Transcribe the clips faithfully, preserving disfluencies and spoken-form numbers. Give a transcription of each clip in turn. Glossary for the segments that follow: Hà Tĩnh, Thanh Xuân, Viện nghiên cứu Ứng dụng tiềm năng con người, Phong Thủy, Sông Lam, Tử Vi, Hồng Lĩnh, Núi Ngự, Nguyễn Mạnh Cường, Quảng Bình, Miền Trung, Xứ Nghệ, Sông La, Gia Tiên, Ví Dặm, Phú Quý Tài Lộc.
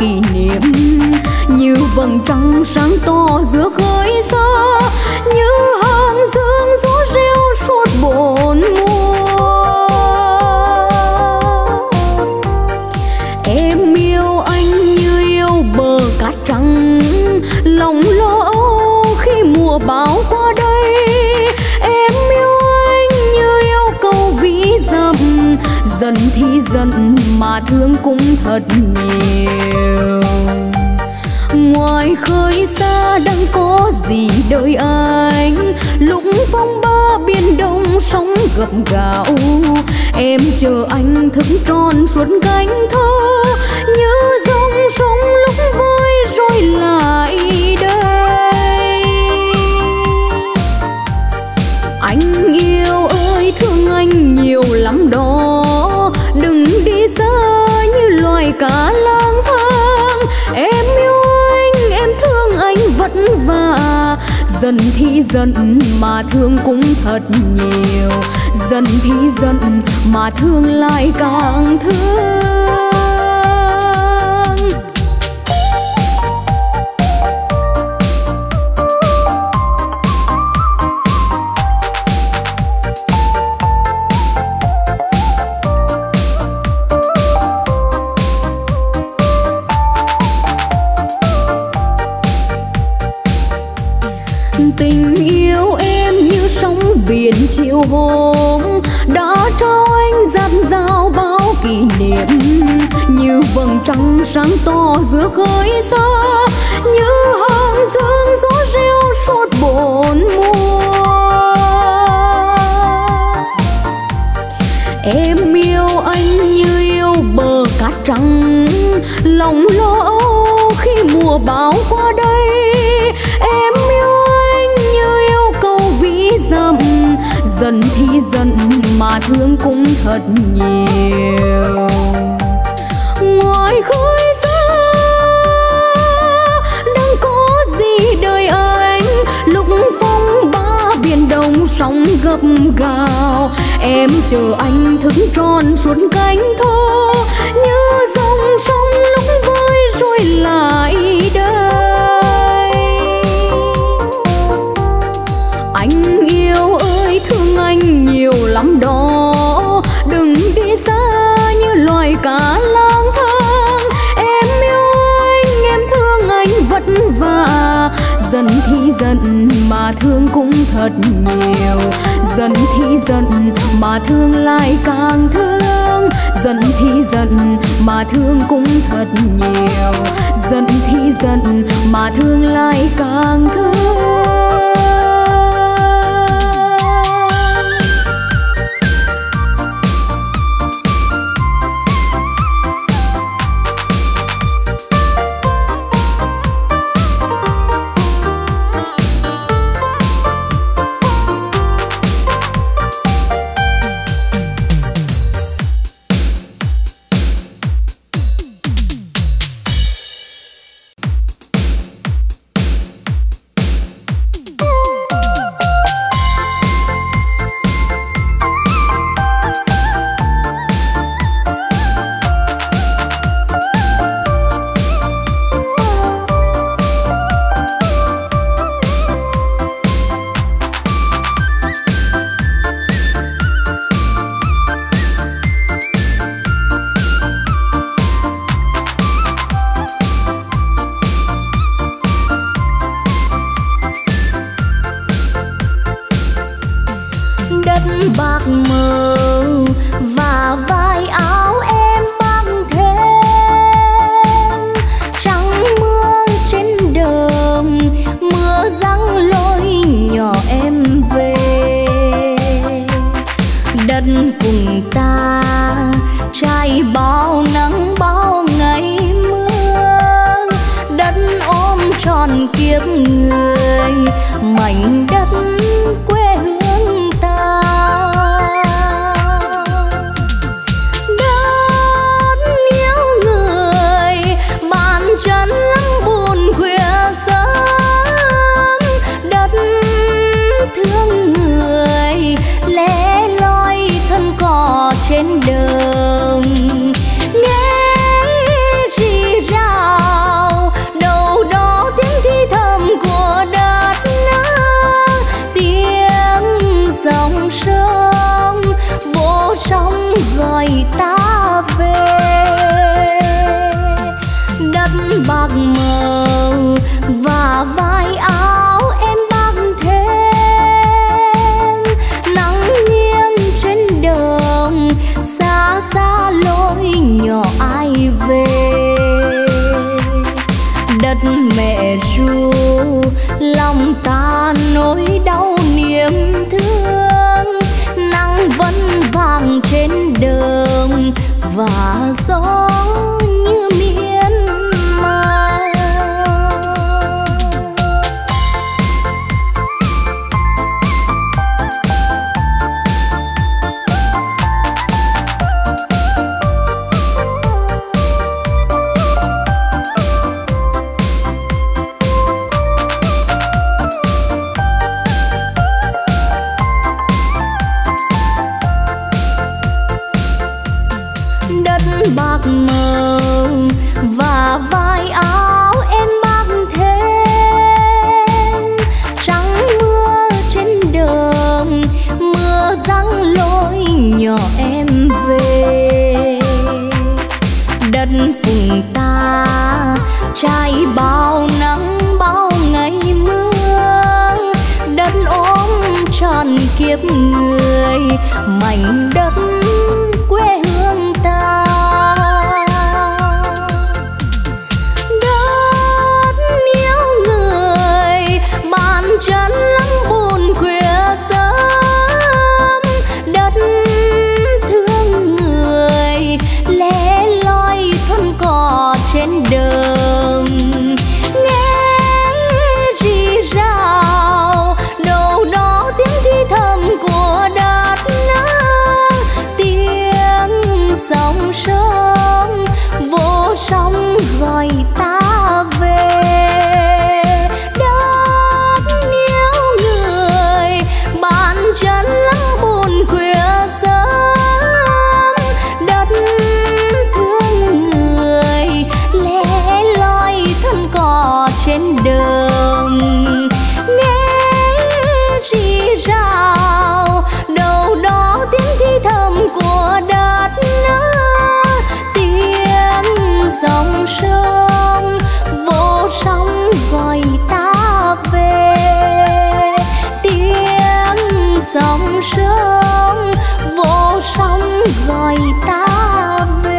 kỷ niệm như vầng trăng sáng to giữa khơi xa, như hàng dương gió reo suốt bốn mùa. Em yêu anh như yêu bờ cát trắng, lòng lo âu khi mùa bão qua đây. Em yêu anh như yêu câu ví dặm, dần thì dần mà thương cũng thật nhiều. Ngoài khơi xa đang có gì đời anh, lúc phong ba biển đông sóng gập gạo. Em chờ anh thức tròn suốt cánh thơ, như dòng sông lúc vơi rồi lại đây. Anh yêu ơi thương anh nhiều lắm đó, đừng đi xa như loài cá lang thang. Em yêu anh, em thương anh vất vả, dần thì dần mà thương cũng thật nhiều. Dần thì dần mà thương lại càng thương. Tình yêu em như sóng biển chiều hôm, đã trao anh dạt dào bao kỷ niệm, như vầng trăng sáng to giữa khơi xa, như hàng dương gió reo suốt bốn mùa. Em yêu anh như yêu bờ cát trắng, lòng lo âu khi mùa bão qua đây. Em yêu anh như yêu câu ví dặm, dần thì dần mà thương cũng thật nhiều. Ngoài khơi xa đang có gì đời anh, lúc phong ba biển đông sóng gấp gào. Em chờ anh thức tròn suốt cánh thơ, như dòng sông lúc vơi rồi lại đây. Anh yêu ơi thương anh nhiều lắm đó, đừng đi xa như loài cá lang thang. Em yêu anh, em thương anh vất vả, dần thì dần mà thương cũng thật nhiều. Dần thì dần mà thương lại càng thương. Dần thì dần mà thương cũng thật nhiều. Dần thì dần mà thương lại càng thương. Trên đường nghe rì rào mẹ ru lòng ta nỗi đau niềm thương, nắng vẫn vàng trên đường và gió như miên man. Mảnh đất quê hương ta, đất níu người bàn chân lắng buồn khuya sớm, đất thương người lẻ loi thân cò trên đường, nghe rì rào đâu đó tiếng thì thầm của đời. Dòng sớm vô sóng gọi ta về, đất níu người bàn chân lắng buồn khuya sớm, đất thương người lẻ loi thân cò trên đường, nghe rì rào đâu đó tiếng thì thầm của đất, dòng sông vô sóng gọi ta về, tiếng dòng sông vô sóng gọi ta về.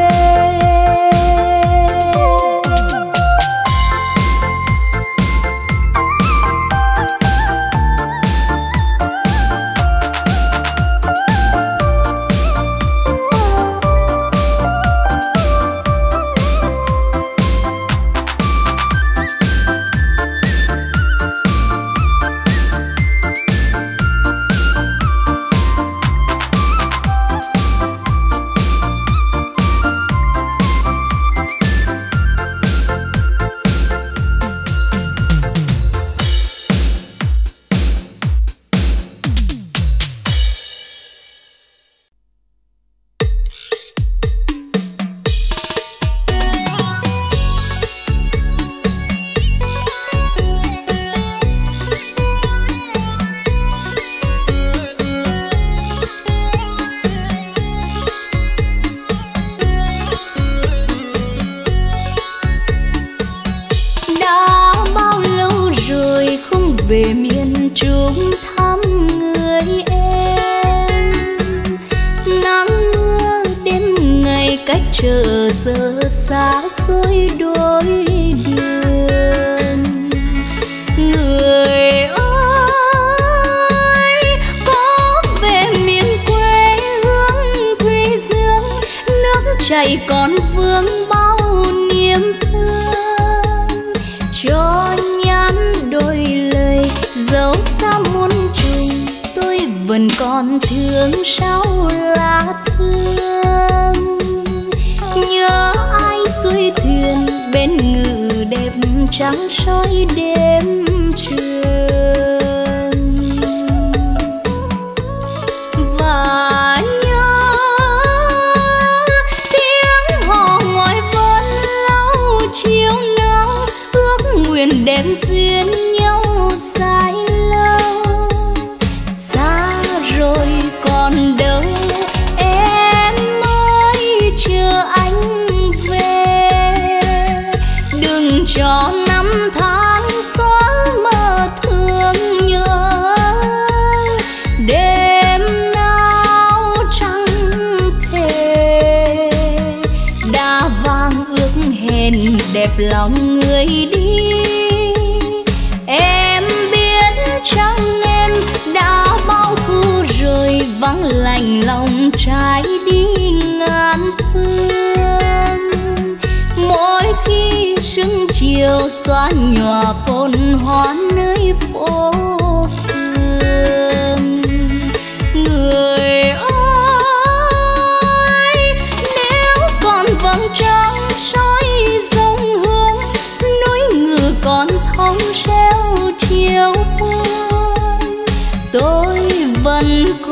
Lòng người đi chiều xóa nhòa phồn hoa nơi phố phường. Người ơi, nếu còn vầng trăng soi dòng hương, núi Ngự còn thông reo chiều hương, tôi vẫn còn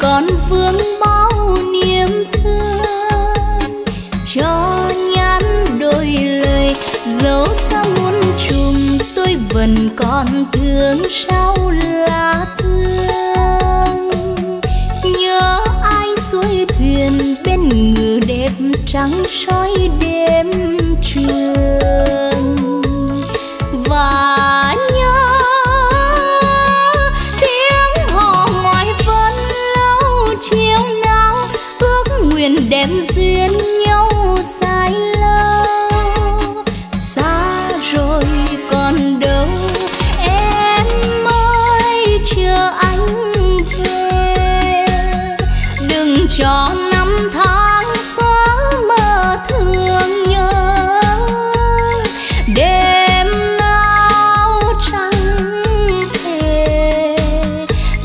còn vương bao niềm thương. Cho nhắn đôi lời dẫu sao muốn trùm, tôi vẫn còn thương sau lá thương. Nhớ ai xuôi thuyền bên Ngự đẹp trắng soi đêm trường, và đem duyên nhau dài lâu. Xa rồi còn đâu em ơi, chờ anh về. Đừng cho năm tháng xóa mơ thương nhớ, đêm nào trắng thề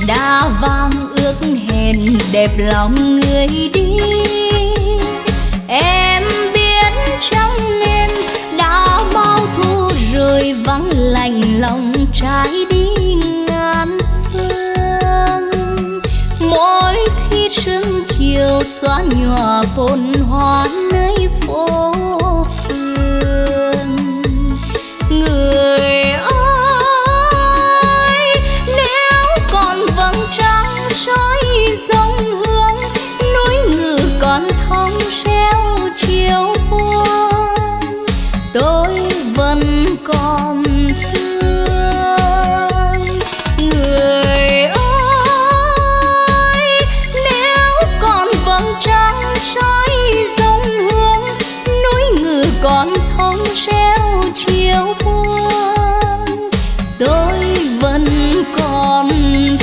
đã vang ước hẹn đẹp lòng người đi. Em biết trong em đã bao thu rồi, vắng lạnh lòng trái đi ngàn phương. Mỗi khi sương chiều xóa nhòa phồn hoa nơi phố phường. Người ơi, nếu còn vầng trăng soi dòng hương, núi Ngự còn thông reo chiều buồn, tôi vẫn còn thương. Người ơi, nếu còn vầng trăng soi dòng hương, núi Ngự còn thông reo chiều buồn, tôi vẫn còn thương.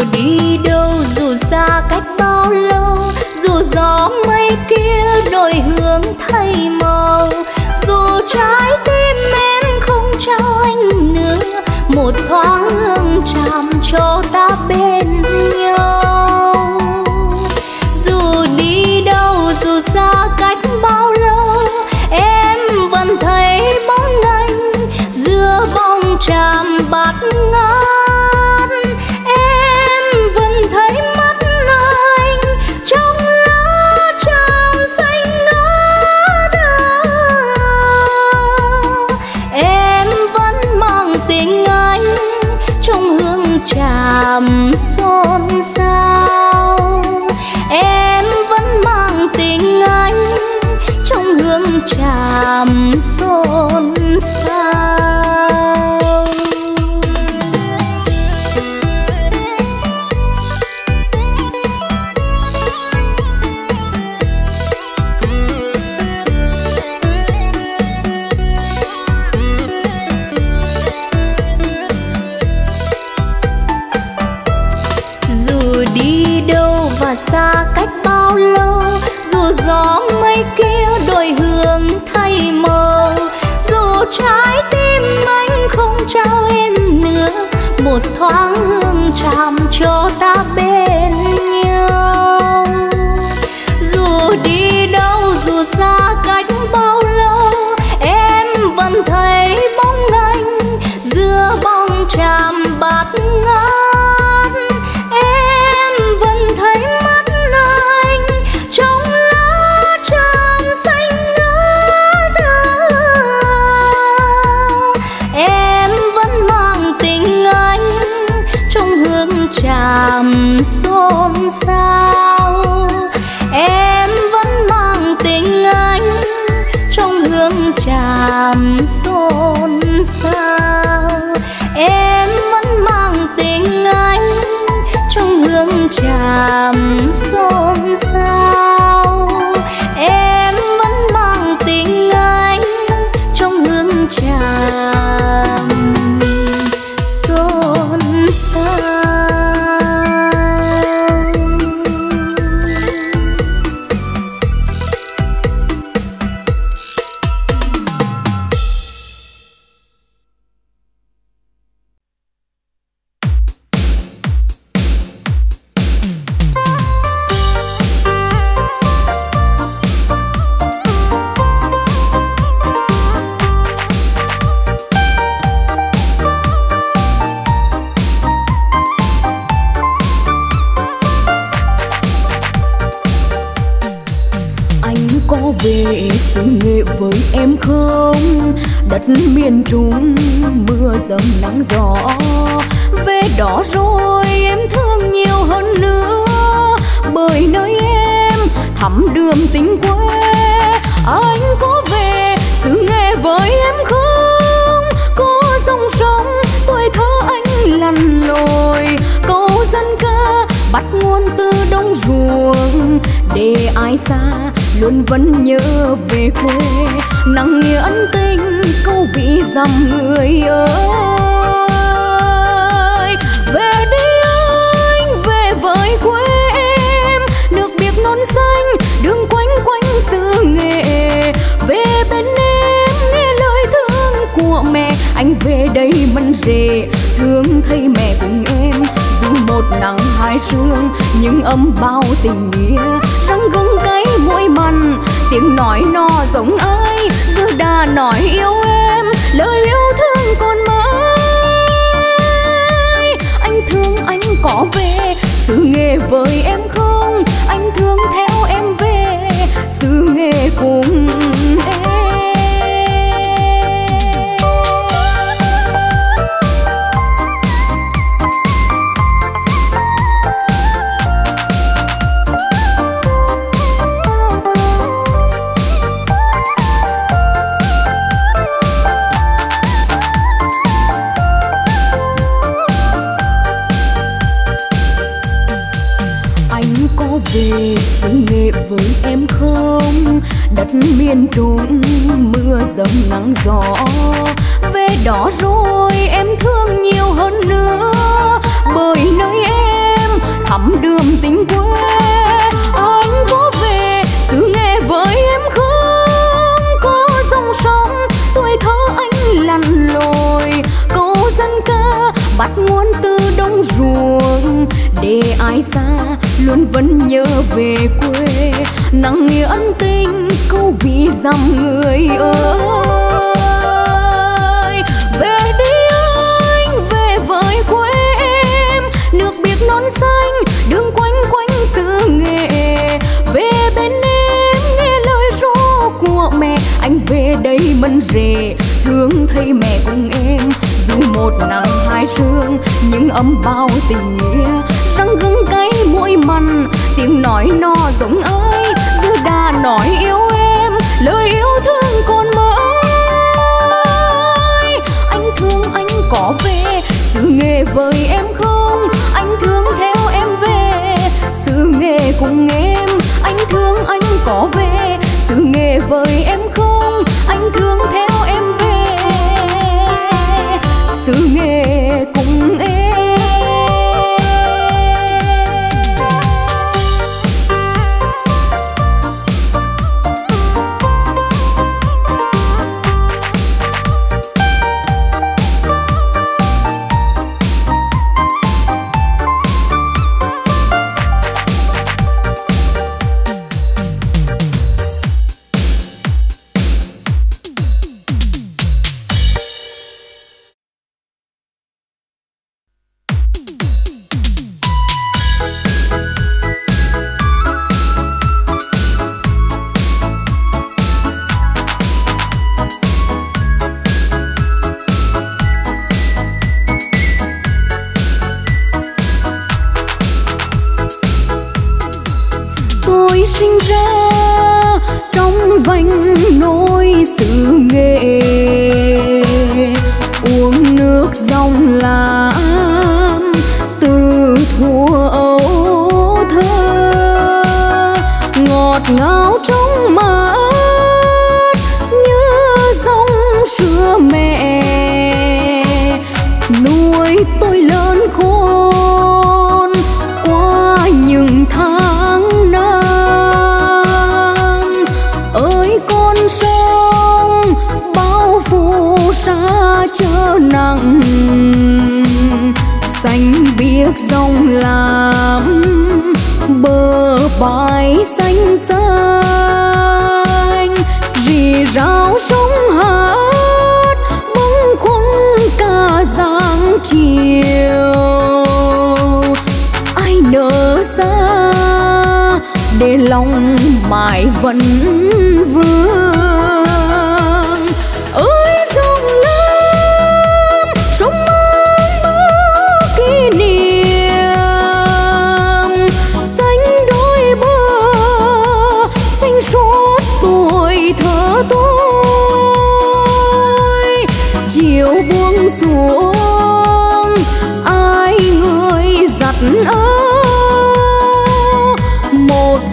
Dù đi đâu, dù xa cách bao lâu, dù gió mây kia đổi hướng thay màu, dù trái tim em không trao anh nữa, một thoáng hương tràm cho ta bên nhau. Dù đi đâu, dù xa cách bao lâu, em vẫn thấy bóng anh giữa bóng tràm bạt ngát. Em vẫn thấy mắt anh trong lá tràm xanh ngát. Em vẫn mang tình anh trong hương tràm xôn xao. Em vẫn mang tình anh trong hương tràm xôn xao. Xa cách bao lâu, dù gió mây kia đổi hướng thay màu, dù trái tim anh không trao em nữa, một thoáng hương tràm cho ta bên nhau. Dù đi đâu, dù xa cách bao lâu, em vẫn thấy bóng anh giữa bóng tràm bạt ngát. Em vẫn thấy tràm xôn xao. Em vẫn mang tình anh trong hương tràm xôn xao. Em vẫn mang tình anh trong hương tràm xôn xao. Em vẫn mang tình anh trong hương tràm xôn xao. Miền Trung mưa dầm nắng gió, về đó rồi em thương nhiều hơn nữa, bởi nơi em thắm đượm tình quê. Anh có về xứ Nghệ với em không? Có dòng sông tuổi thơ anh lặn lội, câu dân ca bắt nguồn từ đồng ruộng, để ai xa luôn vẫn nhớ về quê. Nặng nghĩa ân tình câu Ví Dặm người ơi, về đi anh về với quê em, nước biếc non xanh đường quanh quanh xứ Nghệ. Về bên em nghe lời thương của mẹ, anh về đây mân rể thương thấy mẹ cùng em. Dù một nắng hai sương nhưng ấm bao tình nghĩa, răng gừng cay môi mặn tiếng nói no giống ai, dù đã nói yêu em lời yêu thương còn mãi. Anh thương anh có về xứ Nghệ với em không? Anh thương theo em về xứ Nghệ cùng em. Về xứ Nghệ với em không? Đất miền Trung mưa dầm nắng gió, về đó rồi em thương nhiều hơn nữa, bởi nơi em luôn vẫn nhớ về quê, nặng nghĩa ân tình câu ví dặm người ơi. Về đi anh, về với quê em, nước biếc non xanh đường quanh quanh xứ Nghệ. Về bên em nghe lời ru của mẹ, anh về đây mân rể thương thấy mẹ cùng em. Dù một nắng hai sương nhưng ấm bao tình nghĩa, răng gừng cay mũi mặn tiếng nói no giống ai. Dư đà nói yêu em lời yêu thương còn mãi. Anh thương anh có về xứ Nghệ với em không? Anh thương theo em về xứ Nghệ cùng em. Anh thương anh có về xứ Nghệ với em không? Anh thương theo em về xứ Nghệ cùng em.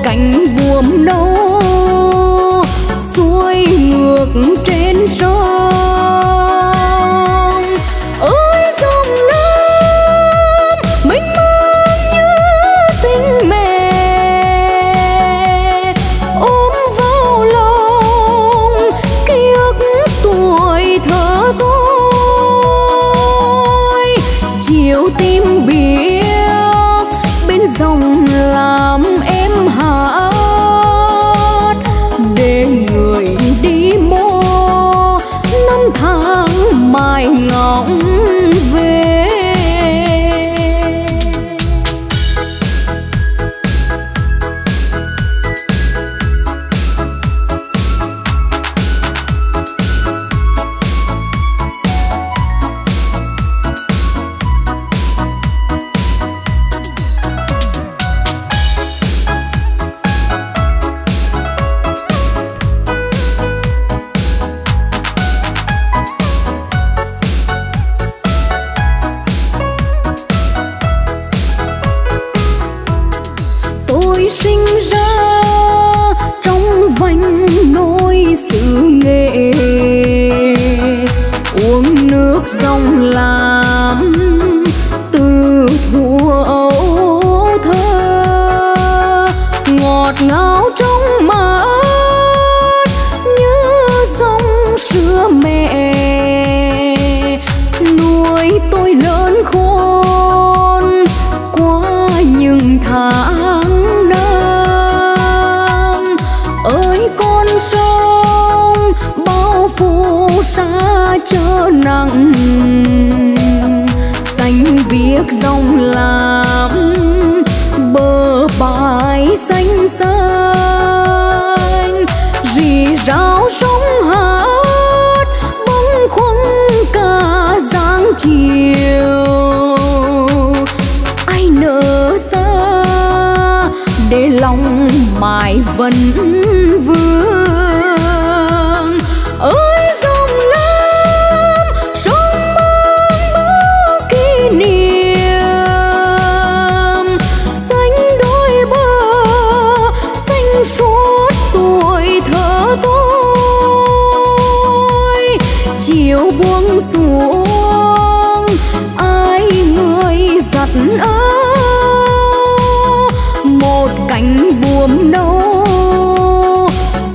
Cánh buồm nâu xuôi lòng mài vẫn vương. Ơi sông Lam, sông mang bao kỷ niệm, xanh đôi bờ, xanh suốt tuổi thơ tôi. Chiều buông xuống, ai người giặt áo, cánh buồm nâu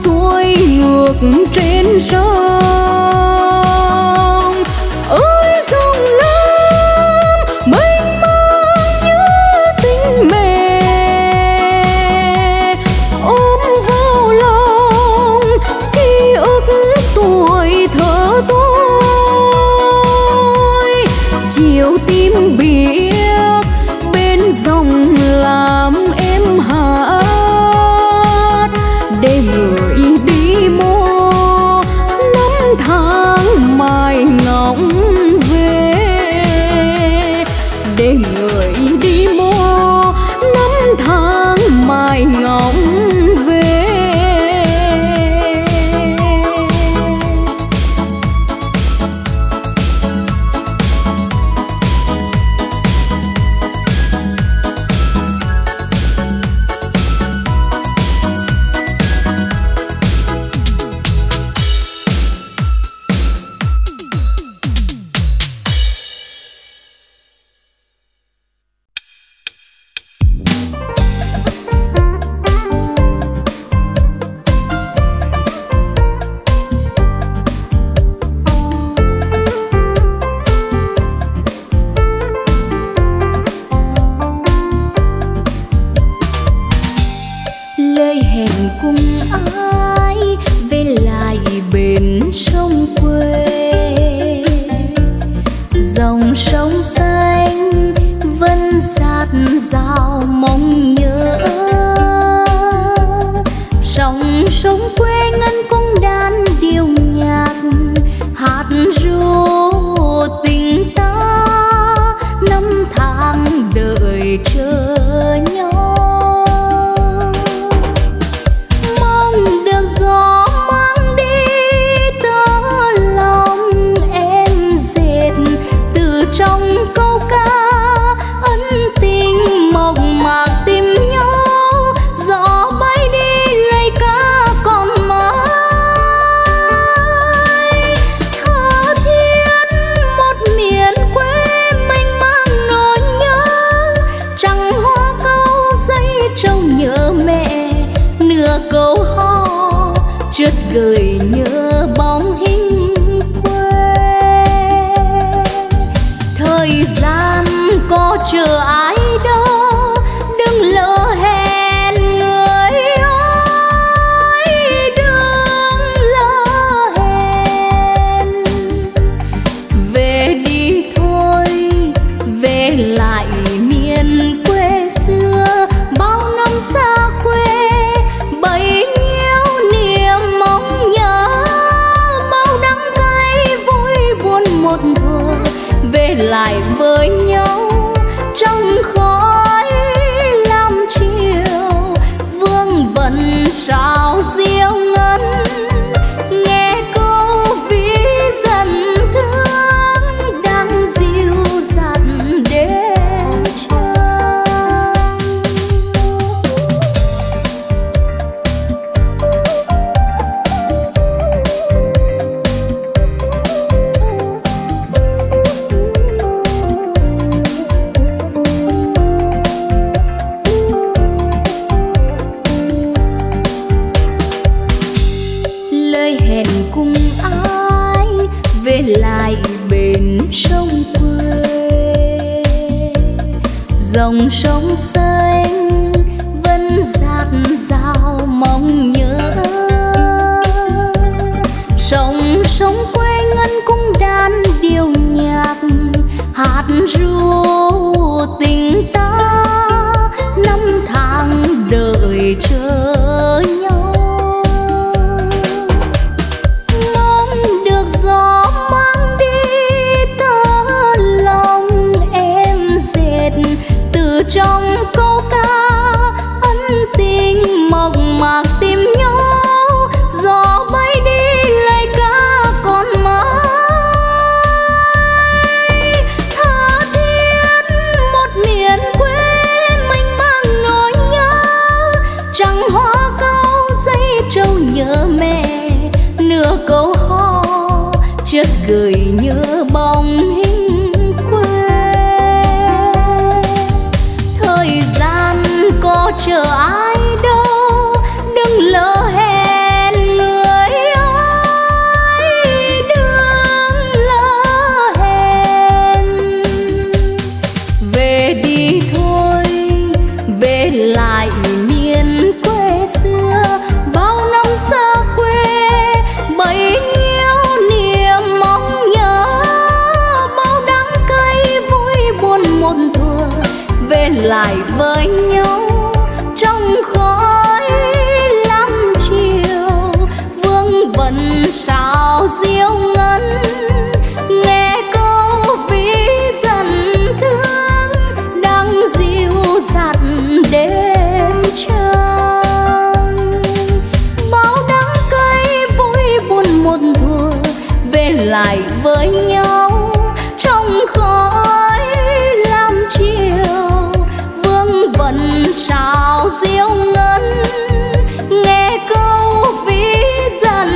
xuôi ngược trên sông. Ơi sông Lam mênh mang như tình mẹ, ôm vào lòng ký ức tuổi thơ tôi. Chiều tím biếc bên dòng Lam trong câu ca ân tình. chờ ai đâu, đừng lỡ hẹn người ơi, đừng lỡ hẹn. Về đi thôi, về lại miền quê xưa, bao năm xa quê bấy nhiêu niềm mong nhớ, bao đắng cay vui buồn một thuở, về lại với nhau. Sao diêu ngân nghe câu ví dặm thương đang dịu dặt đêm trăng, bao đắng cay vui buồn một thuở, về lại với nhau trong khói lam chiều, vương vấn sao diêu ngân nghe câu ví dặm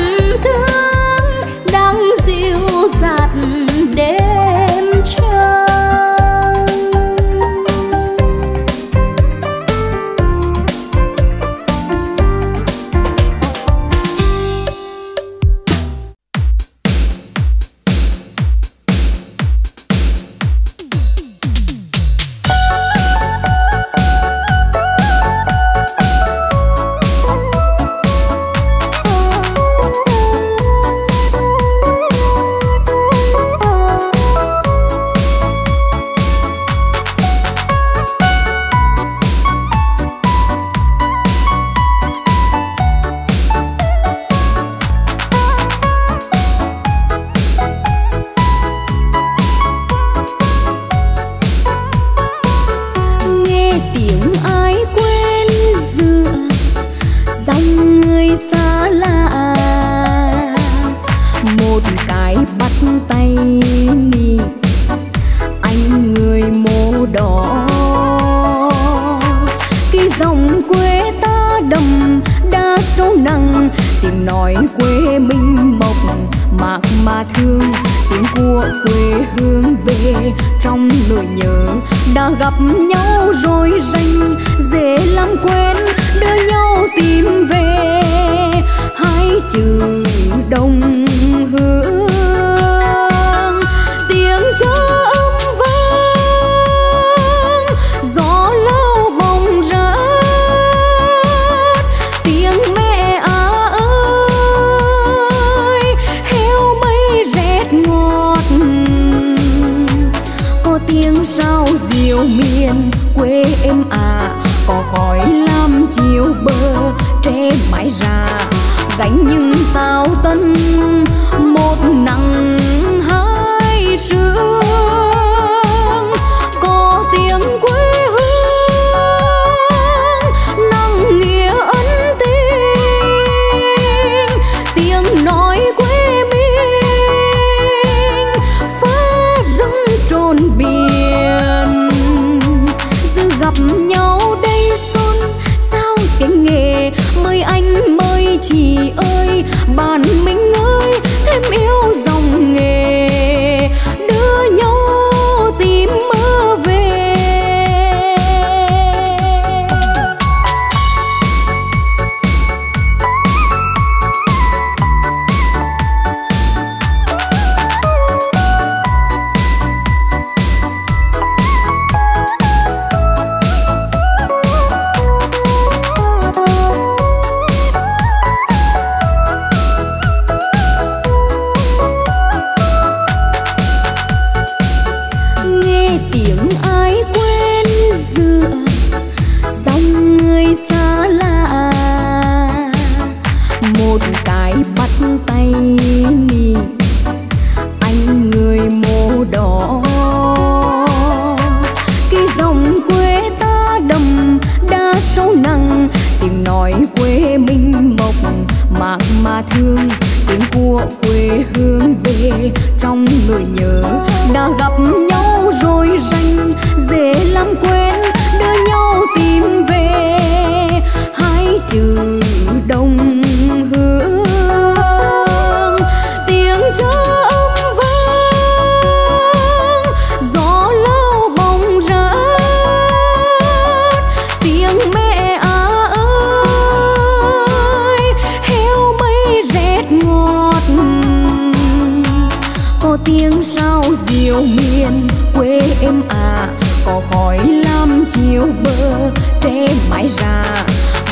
êm à, có khói lam chiều bờ tre mái ra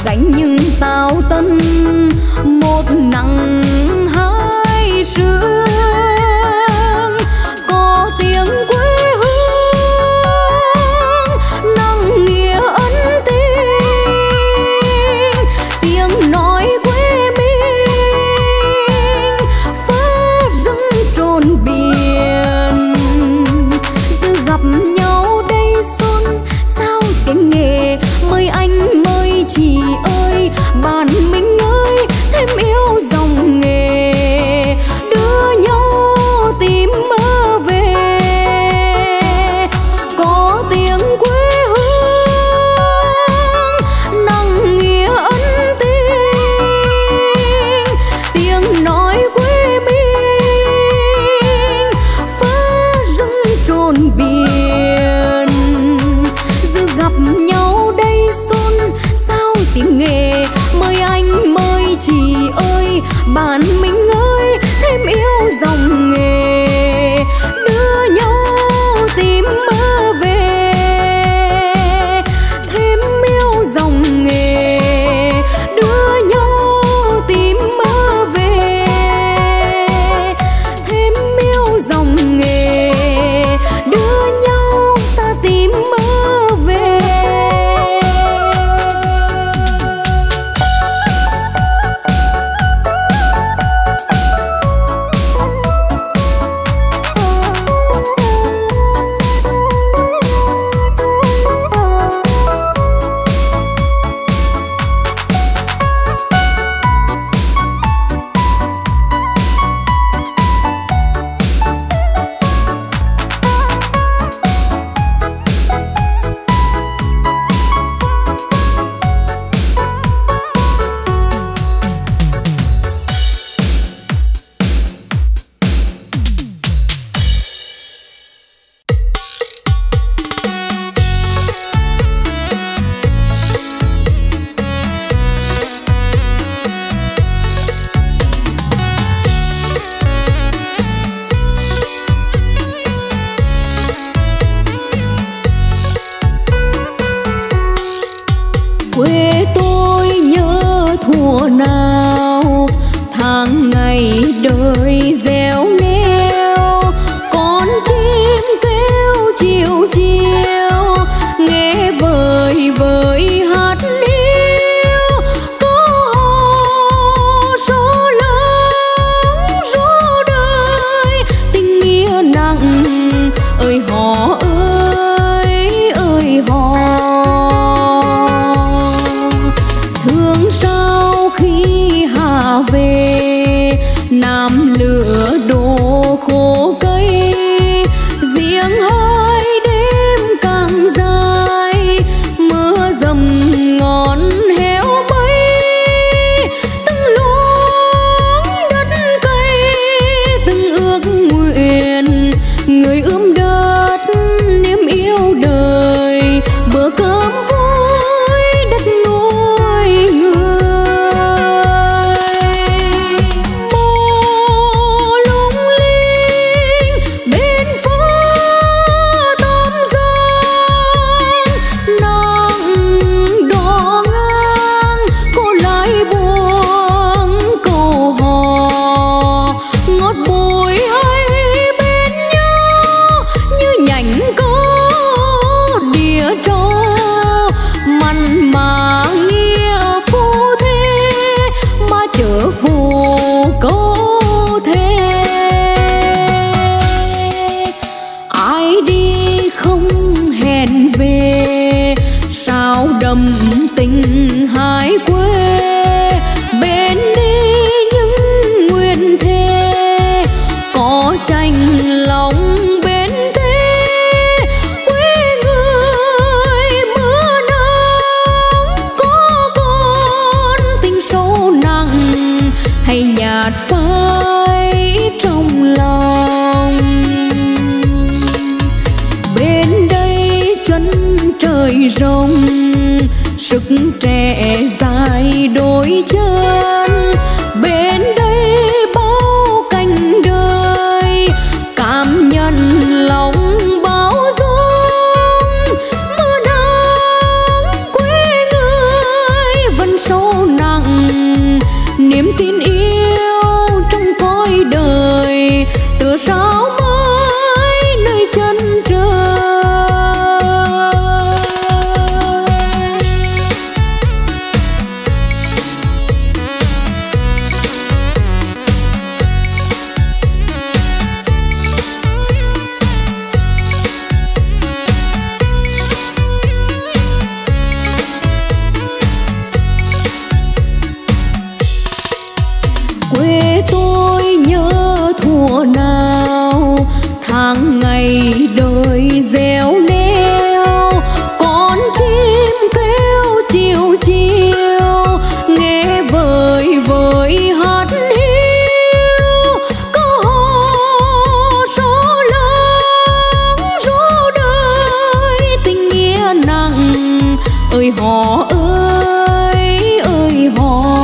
gánh những tao tân một nắng hai sương. Có tiếng quê hương nặng nghĩa ân tình, tiếng nói quê mình phá rừng trồn biển. Giờ gặp nhau đây xuân sao tiếng nghề, mời anh mời chị ơi bạn mình ơi thêm yêu dòng nghề, đưa nhau tìm mơ về. Có tiếng quê hương nặng nghĩa ân tình, tiếng nói quê mình phá rừng trồn biển. Giờ gặp nhau đây xuân sao tiếng nghề, mời anh mời chị ơi bạn mình ơi thêm yêu dòng nghề, đưa nhau tìm mơ về. Thêm yêu dòng nghề, đưa nhau tìm mơ về. Thêm yêu dòng nghề, đưa nhau ta tìm mơ về. Lòng bao dung ơi hò ơi ơi hò.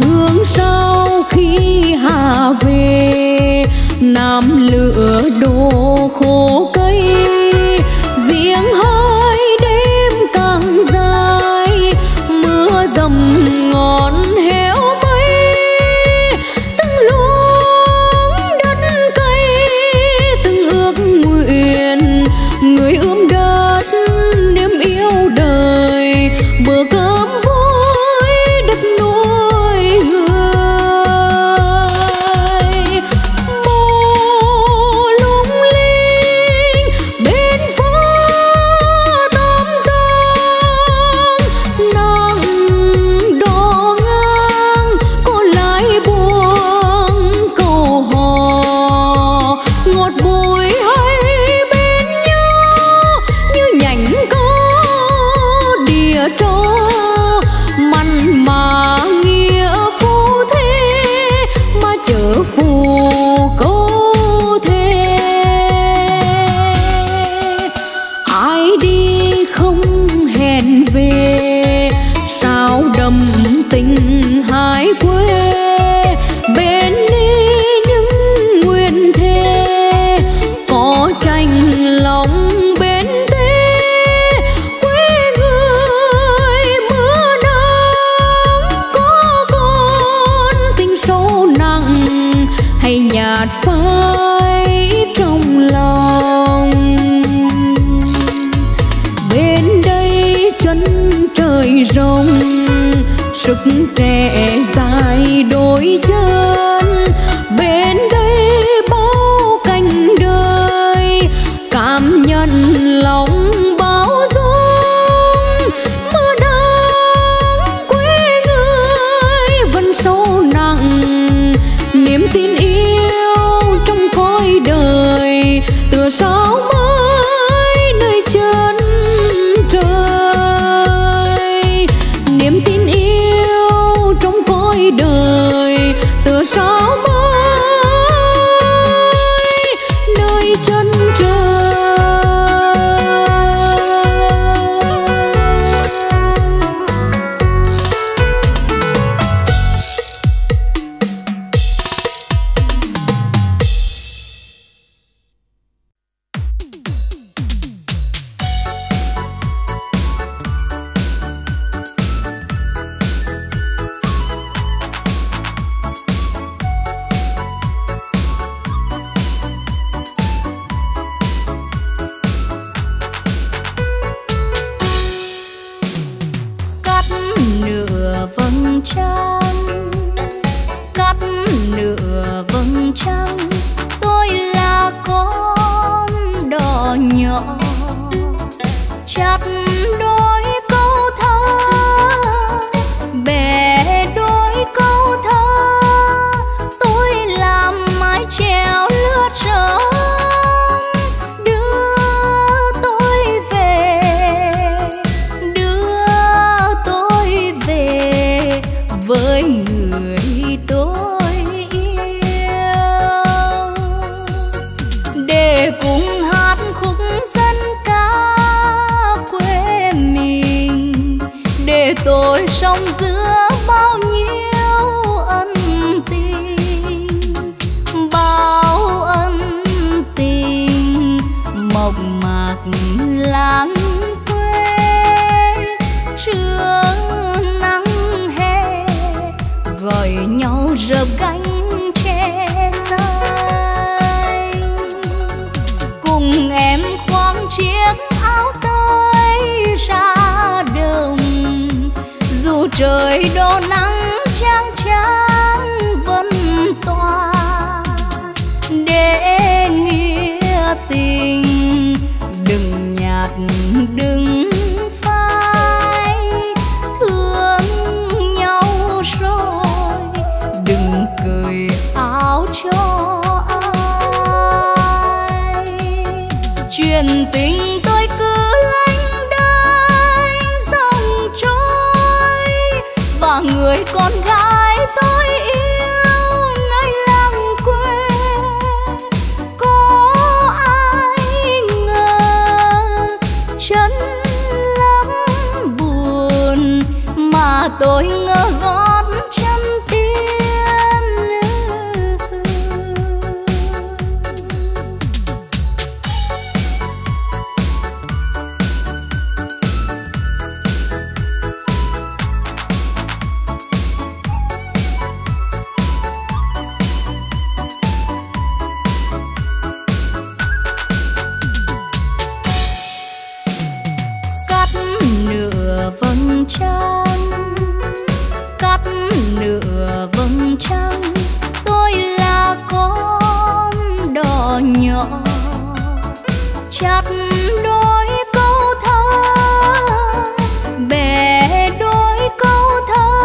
Thương sao khi Hà về Nam lửa đổ khô cây, giếng hơi đêm càng dài mưa dầm ngọn héo mây. Từng luống đất cây từng ước nguyện, người ươm đất niềm yêu đời, bữa cơm vui đất nuôi người. Mù lung linh bên phố Tam Giang, nàng đò ngang cô lái buông câu hò. Ngọt bùi hay bên nhau như nhành có đìa trò, mặn mà nghĩa phú thế mà chở phù câu thế. Ai đi không hẹn về sao đậm tình hai quê, bên đi những nguyên thề có tranh lòng bên thế. Quê người mưa nắng có con tình sâu nặng, hay nhạt phai trong lòng. Bên đây chân trời rộng, sức trẻ dài đôi chân. Bên đây bao cánh đời, cảm nhận lòng bao dung. Mưa nắng quê người vẫn sâu nặng, niềm tin yêu trong cõi đời tựa sao mới nơi chân trời. Niềm tin yêu trong cõi đời tựa sao mới nơi chân trời. Cắt nửa vầng trăng, cắt nửa vầng trăng, tôi là con đò nhỏ. Chặt đôi câu thơ, bè đôi câu thơ, tôi làm mái chèo lướt sóng. Đưa tôi về, đưa tôi về với người tôi yêu, để cùng hát khúc dân ca quê mình, để tôi sống giữa bao nhiêu ân tình, bao ân tình mộc mạc lãng quê. Trưa nắng hè gọi nhau rợp gánh tre dài, cùng em khoác chiếc áo tới ra đồng. Dù trời đổ nắng chang chang vẫn tỏa, để nghĩa tình đừng nhạt đừng phai. Thương nhau rồi đừng cười áo cho ai. Chuyện tình tôi cứ lênh đênh dòng trôi, và người con gái tôi yêu nơi làng quê. Có ai ngờ tôi ngỡ gót chân tiên. Cắt nửa vầng trăng, nửa vầng trăng, tôi là con đò nhỏ chặt đôi câu thơ, bè đôi câu thơ,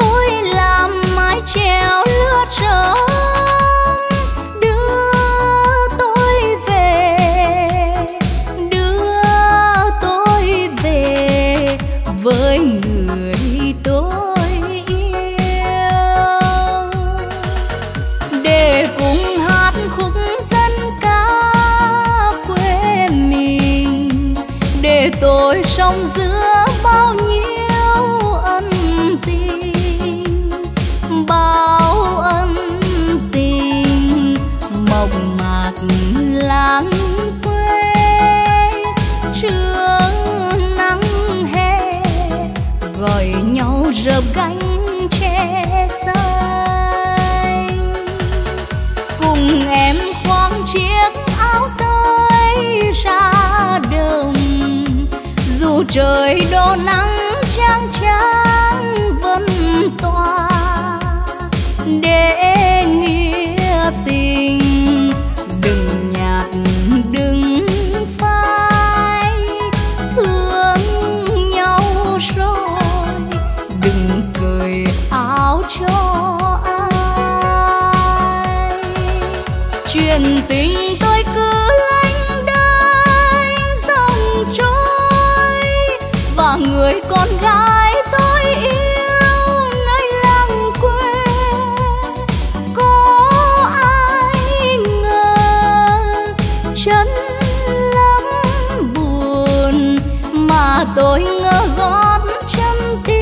tôi làm mái chèo lướt sóng đưa tôi về, đưa tôi về với người tôi. Tôi sống giữa bao nhiêu ân tình, bao ân tình mộng mạc lãng quê, trưa nắng hè gọi nhau rợp gánh tre xanh, cùng em khoác chiếc áo tới ra đồng. Dù trời đổ nắng chang chang vẫn tỏa để nghĩa tình, đừng nhạt đừng phai, thương nhau rồi đừng cởi áo cho ai. Chuyện tình tôi cứ người con gái tôi yêu nơi làng quê, có ai ngờ chân lắm buồn mà tôi ngỡ gót chân tiên.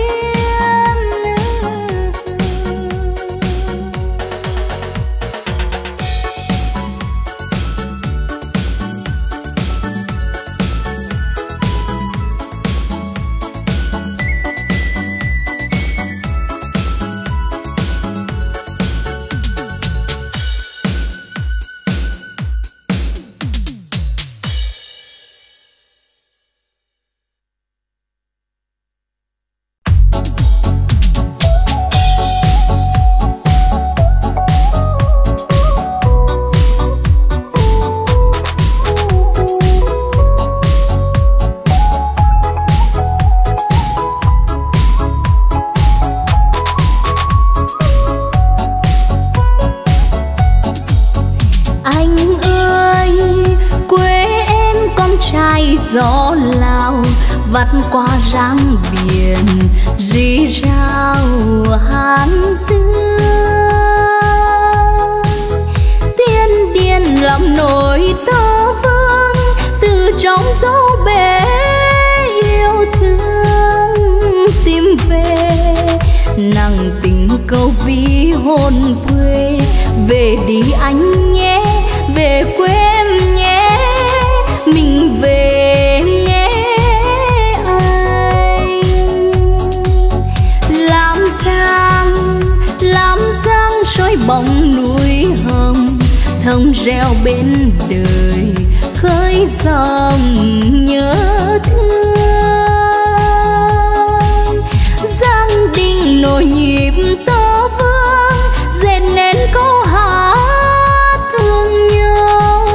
Gió lao vắt qua răng biển, rì rào hán dương. Tiên điên làm nổi tơ vương từ trong dấu bé yêu thương tìm về, nặng tình câu ví hồn quê. Về đi anh nhé, về quê em nhé, mình về. Bóng núi hồng thông reo bên đời, khơi dòng nhớ thương. Giang đình nổi nhịp tơ vương dệt nên câu hát thương nhau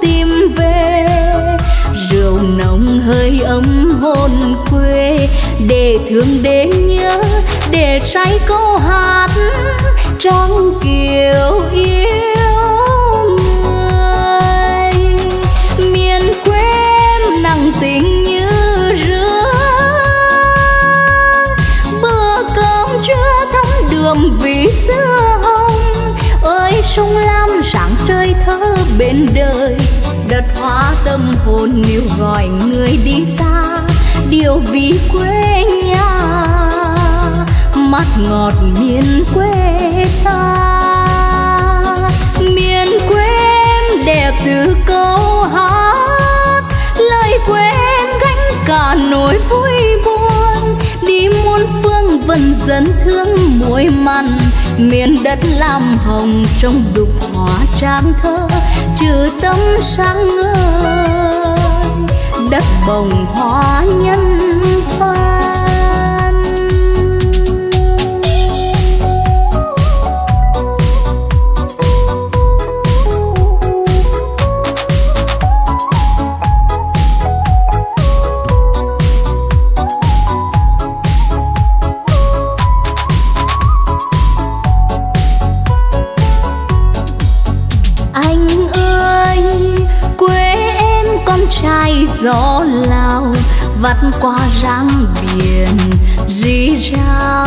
tìm về, rượu nồng hơi ấm hồn quê để thương đến nhớ, để say câu hát trong kiều yêu người. Miền quê em nặng tình như rứa, bữa cơm chưa thấm đường vì xưa hồng. Ơi sông Lam sáng trời thơ bên đời, đất hóa tâm hồn níu gọi người đi xa, điều vì quê nhà. mát ngọt miền quê ta. Miền quê em đẹp từ câu hát, lời quê em gánh cả nỗi vui buồn. Đi muôn phương vẫn dần thương muối mặn, miền đất làm hồng trong đục hóa trang thơ trừ tấm sáng ngời đất bồng hoa nhân phan. Anh ơi, quê em con trai gió Lào vắt qua răng biển rì rào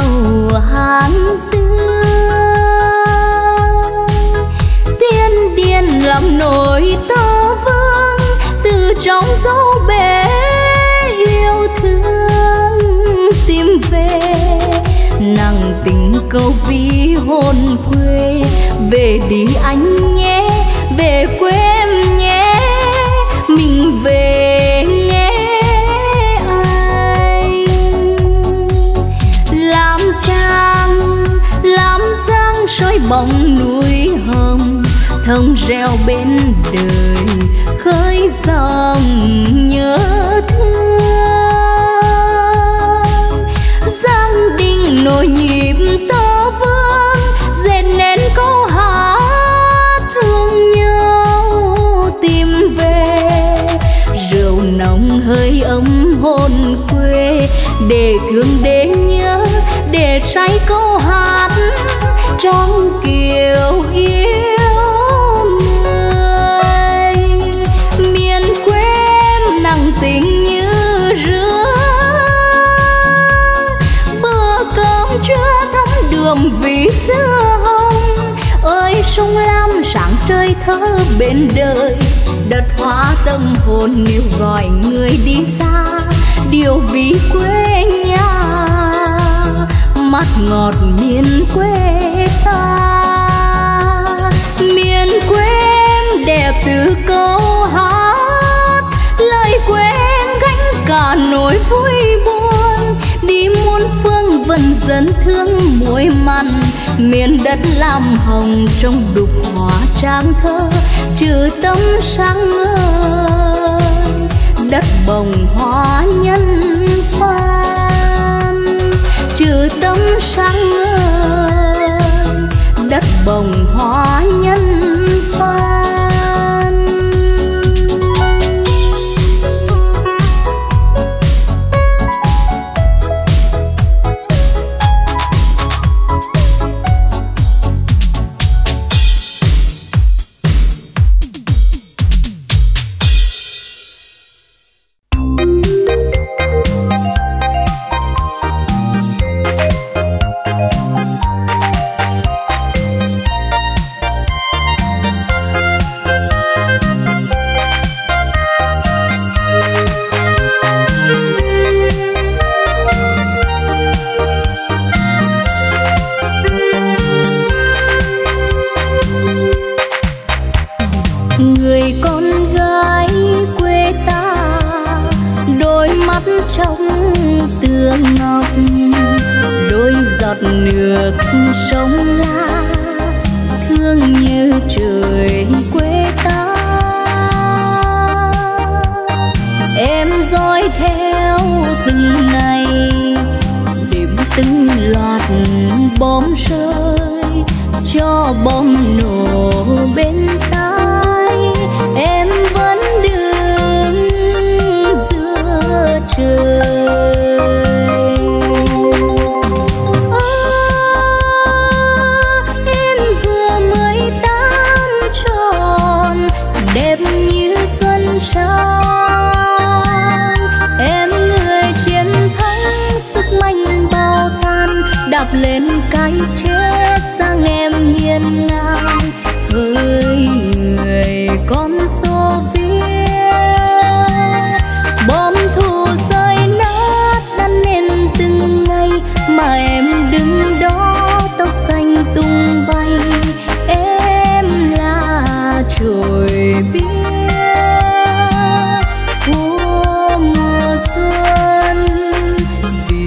hàng dương. Tiên điên lòng nổi tơ vương, từ trong dấu bé yêu thương tìm về nặng tình câu ví hồn quê. Về đi anh nhé, về quê em nhé, mình về nghe anh. Lam Giang, Lam Giang soi bóng núi hồng, thông reo bên đời khơi dòng nhớ thương. Giang Đình nổi nhịp tơ vương, dệt nên câu hát về. Rượu nồng hơi ấm hồn quê, để thương để nhớ, để say câu hát trong kiều yêu người. Miền quê em nặng tình như rứa, bữa cơm chưa thấm đường vì xưa hồng. Ơi sông Lam sáng trời thơ bên đời, đất hóa tâm hồn níu gọi người đi xa. Điều ví quê nhà mắt ngọt miền quê ta. Miền quê em đẹp từ câu hát, lời quê em gánh cả nỗi vui buồn. Đi muôn phương vẫn dần thương muối mặn, miền đất làm hồng trong đục hóa trang thơ trừ tấm sáng ngời đất bồng hoa nhân phan. Trừ tấm sáng ngời đất bồng hoa nhân phan. Nước sông La thương như trời quê ta. Em dõi theo từng ngày, tìm từng loạt bom rơi cho bom nổ bên tai. Em vẫn đứng giữa trời. Lên cái chết rằng em hiên ngang hỡi người con Xô Viết. Bom thù rơi nát đã nên từng ngày mà em đứng xuân Việt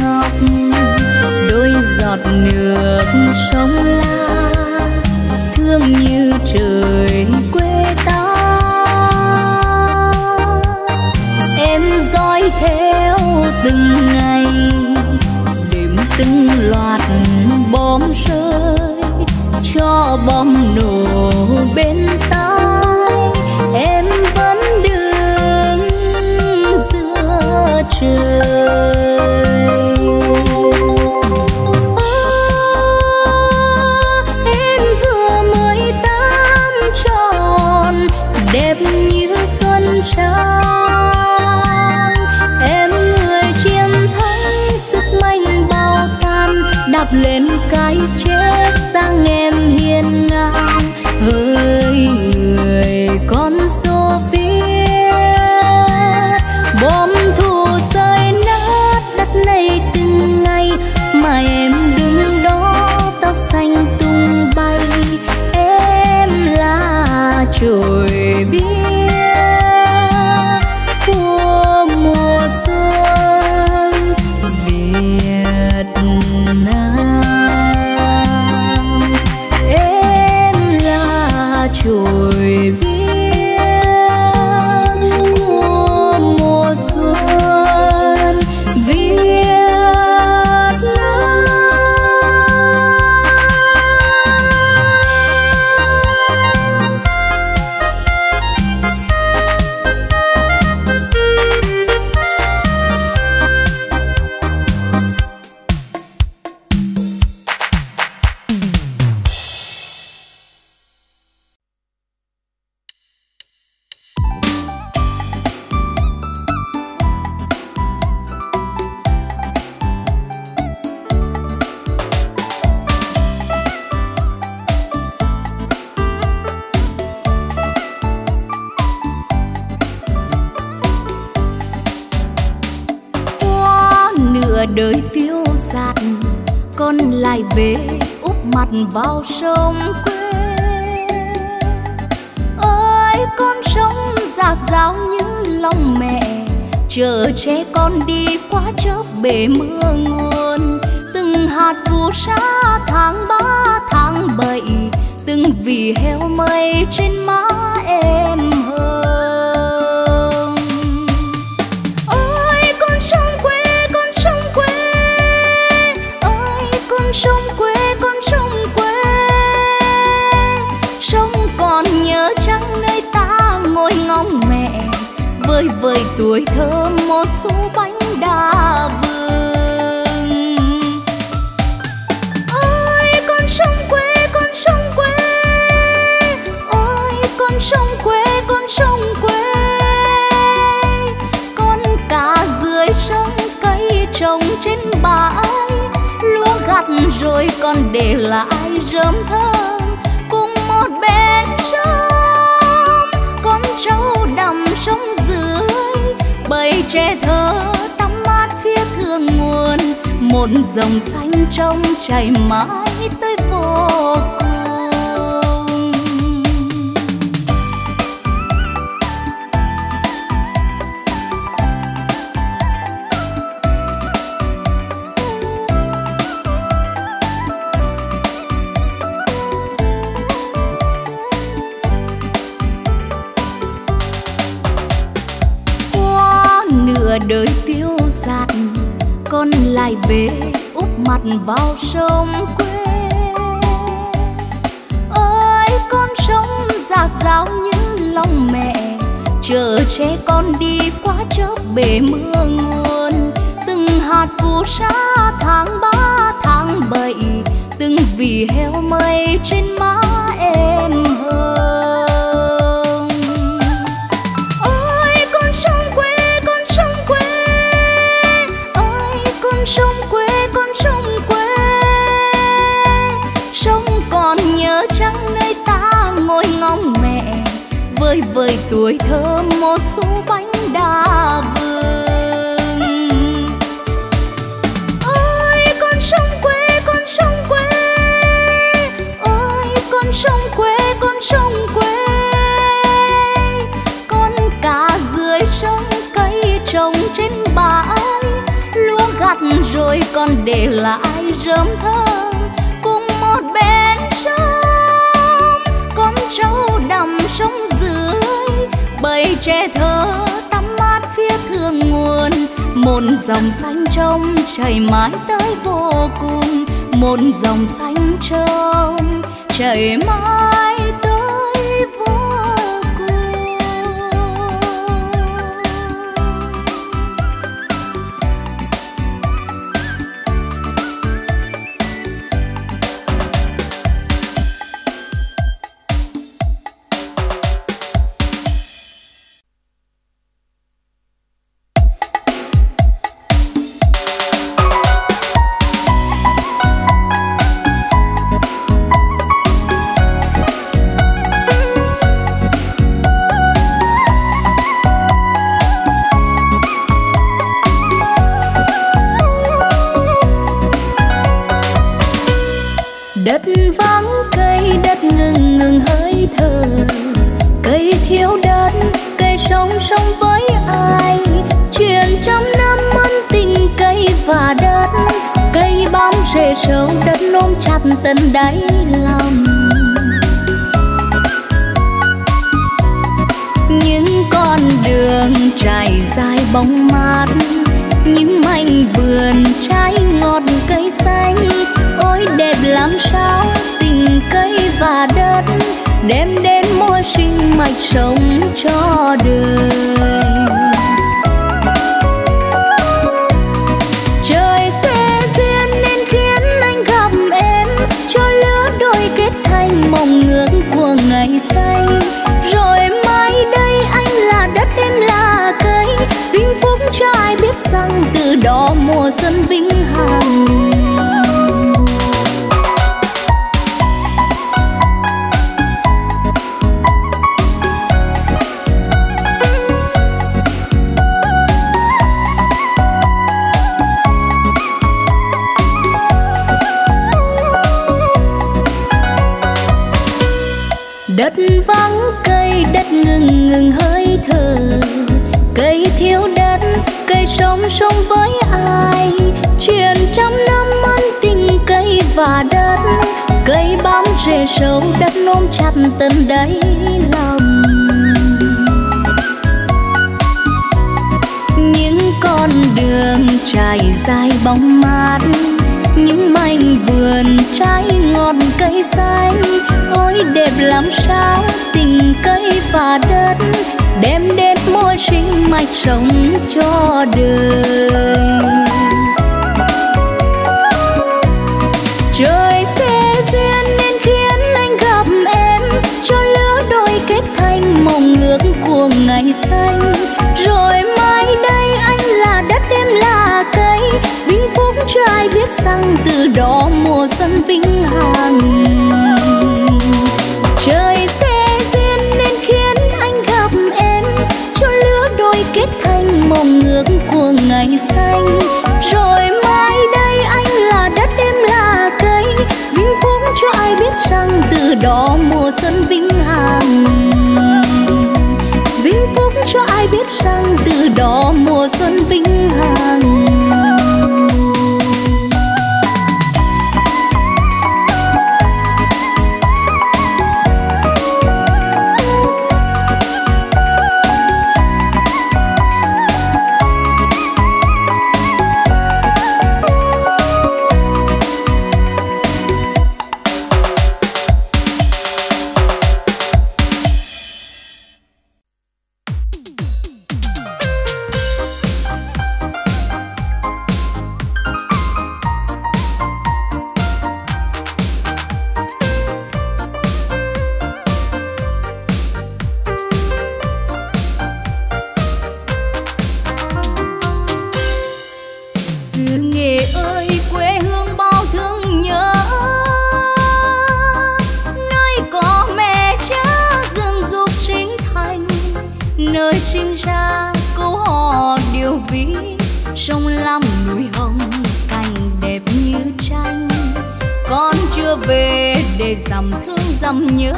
Nam. Nước sông La thương như trời quê ta, em dõi theo từng ngày đêm từng loạt bom rơi cho bom nổ bên ta. Em vẫn đứng giữa trời trang. Em người chiến thắng sức mạnh bao tan, đạp lên cái chết sang em hiên ngang. Hỡi người con số Việt, bom thù rơi nát đất này từng ngày, mà em đứng đó tóc xanh tung bay. Em là trời biết trời biên của mùa xuân Việt Nam. Đời phiêu dạt con lại về úp mặt vào sông quê. Ôi con sông dạt dào như lòng mẹ, chờ che con đi qua chớp bể mưa nguồn. Từng hạt phù sa tháng ba tháng bảy, từng vì heo mây trên má em hồng. Ôi con sông quê, sông quê con sông quê, sông còn nhớ chăng nơi ta ngồi ngóng mẹ, vơi vơi tuổi thơ một số bánh đa vừng. Ôi con sông quê con sông quê, ôi con sông quê con sông quê, con cá dưới sông cây trồng trên bãi, gặt rồi còn để lại rơm thơm cùng một bên sông. Con trâu đầm sông dưới bầy tre thơ tắm mát phía thượng nguồn, một dòng xanh trong chảy mãi tới vô cùng. Đời phiêu dạt con lại về úp mặt vào sông quê. Ôi con sông dạt dào như lòng mẹ, chờ che con đi qua chớp bể mưa nguồn. Từng hạt phù sa tháng ba tháng bảy, từng vì heo mây trên má em hồng. Ôi con sông quê, con sông quê, ôi con sông quê, con sông quê, sông còn nhớ trắng nơi ta ngồi ngóng mẹ, vơi vơi tuổi thơ một số bánh đa vương. Ôi con sông quê, con sông quê, ôi con sông quê, con sông quê, con cá dưới sông cây trồng trên bãi, lúa gặt rồi còn để lại rơm thơm cùng một bên sông, con trâu đầm sông dưới bầy trẻ thơ nguồn, một dòng xanh trong chảy mãi tới vô cùng, một dòng xanh trong chảy mãi tới vô cùng. Sâu đất nôm chặt tận đáy lòng, những con đường trải dài bóng mát, những mảnh vườn trái ngọt cây xanh, ôi đẹp làm sao tình cây và đất, đem đến môi sinh mạch sống cho đời. Ngày xanh rồi mai đây anh là đất em là cây, vinh phúc cho ai biết rằng từ đó mùa xuân vĩnh hằng. Đất vắng cây, đất ngừng ngừng hơi thở, cây thiếu đất, cây sống sống với ai, chuyện trăm năm ân tình cây và đất, cây bám rễ sâu đất nôm chặt tận đáy lòng, những con đường trải dài bóng mát, những mảnh vườn trái ngọt cây xanh, ôi đẹp làm sao tình cây và đất, đem đến môi sinh mạch sống cho đời. Trời sẽ duyên nên khiến anh gặp em, cho lứa đôi kết thành mộng ước của ngày xanh, rồi mai đây anh là đất em là cây, vinh phúc cho ai biết rằng từ đó mùa xuân vĩnh hằng. Trời sẽ duyên nên khiến anh gặp em, cho lứa đôi kết thành mộng ước của ngày xanh, rồi mai đây anh là đất em là cây, vinh phúc cho ai biết rằng từ đó mùa xuân vĩnh hằng, vinh phúc cho ai biết rằng từ đó mùa xuân vĩnh hằng. về để dằm thương dằm nhớ,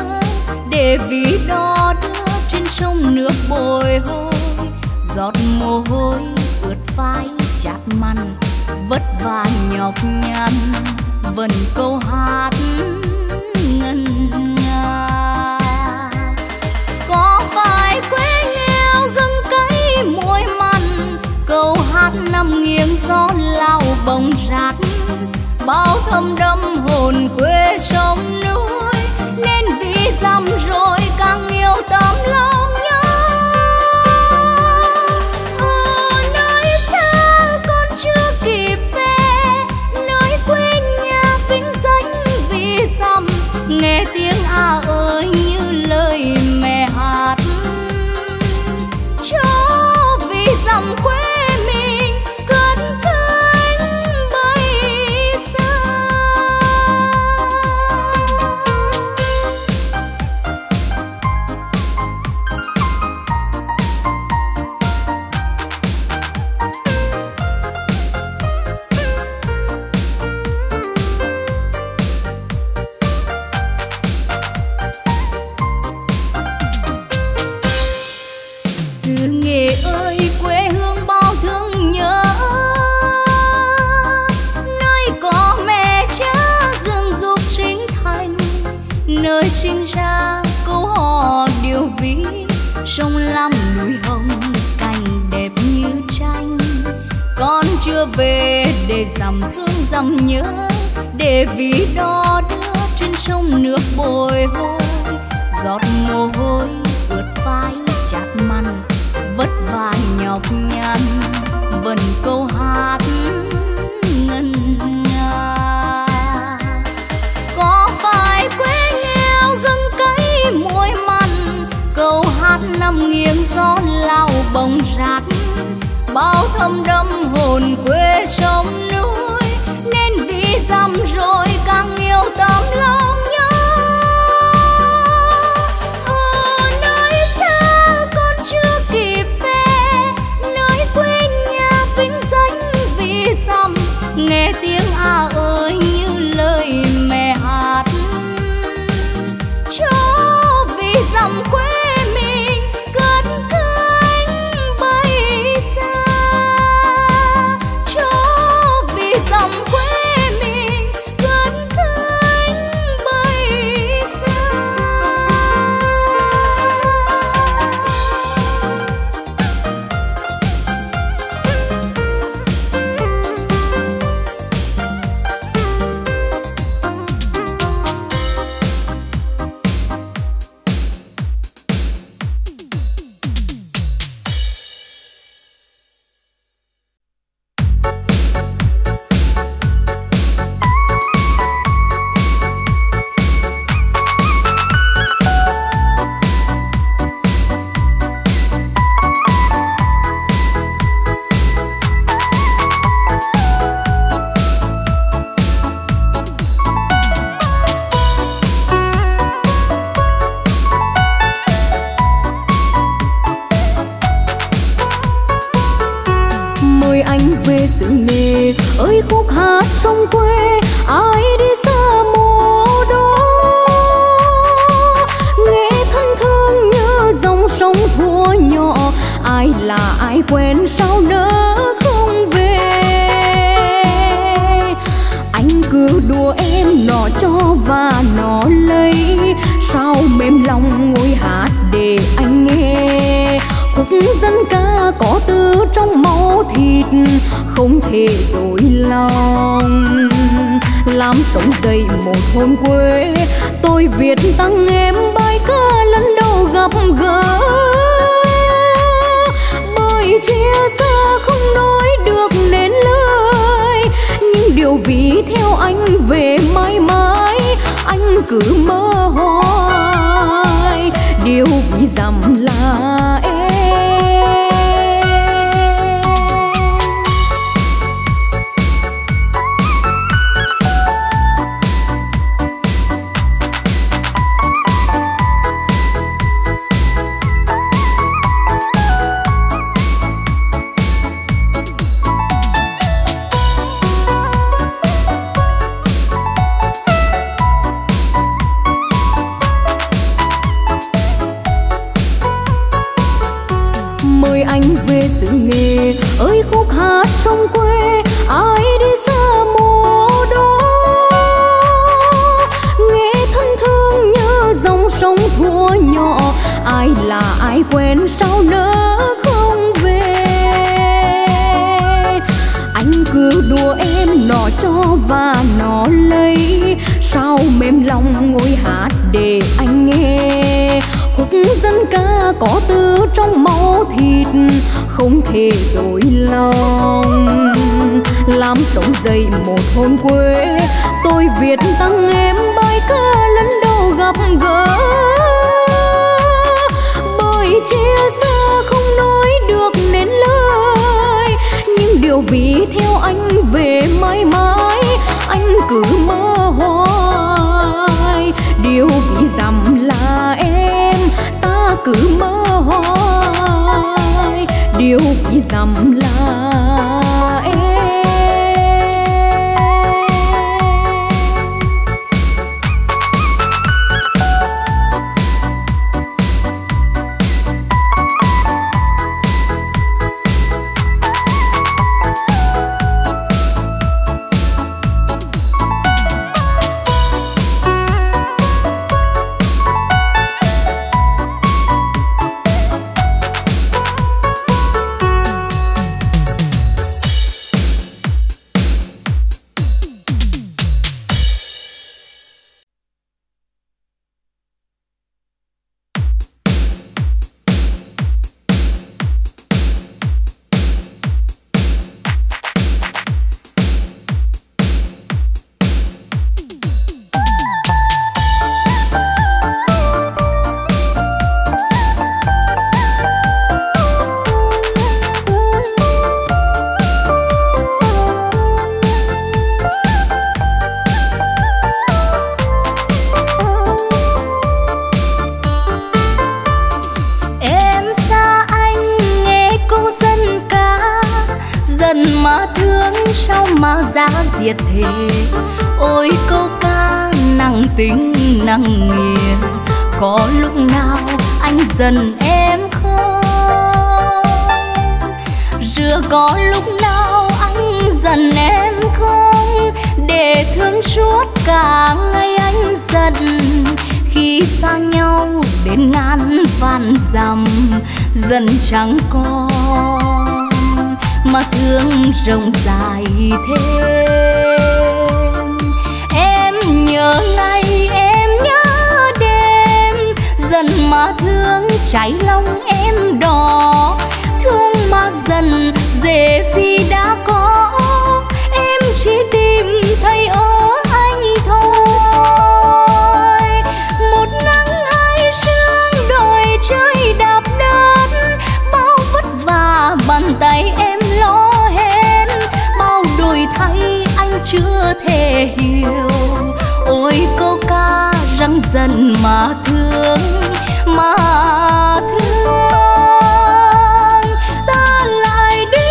để ví đo đưa trên sông nước bồi hồi, giọt mồ hôi ướt vai chát mặn, vất vả nhọc nhằn vần câu hát ngân nga. Có phải quê nghèo gừng cay muối mặn, câu hát nằm nghiêng gió lao bồng rát, bao thâm đâm hồn quê sông núi, nên ví dặm rồi càng yêu tấm lòng nhớ. Ở nơi xa con chưa kịp về, nơi quê nhà vinh danh ví dặm, nghe tiếng à ơi như lời mẹ hát, cho ví dặm quê. Sinh ra câu hò điều ví, sông Lam núi hồng cảnh đẹp như tranh. Con chưa về để dằm thương dằm nhớ, để ví đo đưa trên sông nước bồi hồi, giọt mồ hôi ướt vai chát mặn, vất vả nhọc nhằn vần câu hát ngân nga. Có phải quê môi mặn, câu hát nằm nghiêng gió lao bồng rát, bao thâm đâm hồn quê sông núi, nên ví dặm rồi càng yêu tấm lòng nhớ. Ở nơi xa con chưa kịp về, nơi quê nhà vinh danh ví dặm, nghe tiếng à ơi như lời mẹ hát, cho ví dặm quê mình cất cánh bay xa, cho ví dặm quê mình cất cánh bay xa. ai là ai quên sao nỡ không về. Anh cứ đùa em nó cho và nó lấy, sao mềm lòng ngồi hát để anh nghe. Khúc dân ca có từ trong máu thịt không thể dối lòng, làm sống dậy một hồn quê. Tôi viết tặng em bài ca lần đầu gặp gỡ, bởi chia xa không nói được nên lời. Nhưng điều vì theo anh về mãi mãi, anh cứ mơ hoài. Điều vì dặm là em, ta cứ mơ hoài. Điều vì dặm là dần em khóc, rửa có lúc nào anh giận em không, để thương suốt cả ngày anh giận. Khi xa nhau đến ngàn vạn dặm, dần chẳng còn mà thương rộng dài thêm. Em nhớ ngày em nhớ đêm, dần mà thương cháy lòng em đỏ, thương mà dần dễ gì đã có, em chỉ tìm thấy ở anh thôi. Một nắng hai sương đồi chơi đạp đất, bao vất vả bàn tay em lo hết, bao đổi thay anh chưa thể hiểu. Ôi câu ca răng dần mà thương, mà thương ta lại đi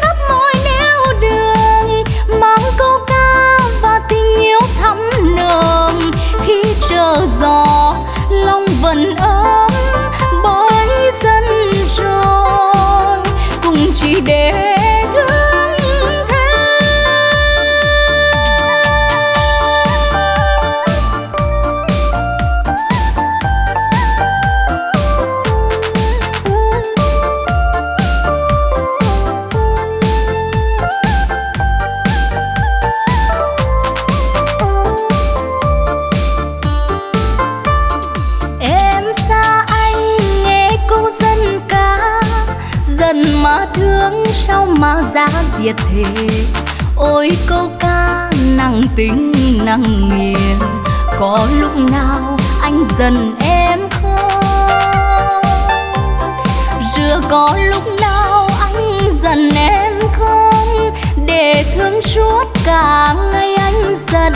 khắp mọi nẻo đường, mang câu ca và tình yêu thắm nồng. Khi trở gió lòng vẫn ấm bởi dân rồi, cùng chỉ để mà giá diệt thế. Ôi câu ca nặng tính nặng nghiền, có lúc nào anh giận em không, rửa có lúc nào anh giận em không, để thương suốt cả ngày anh giận.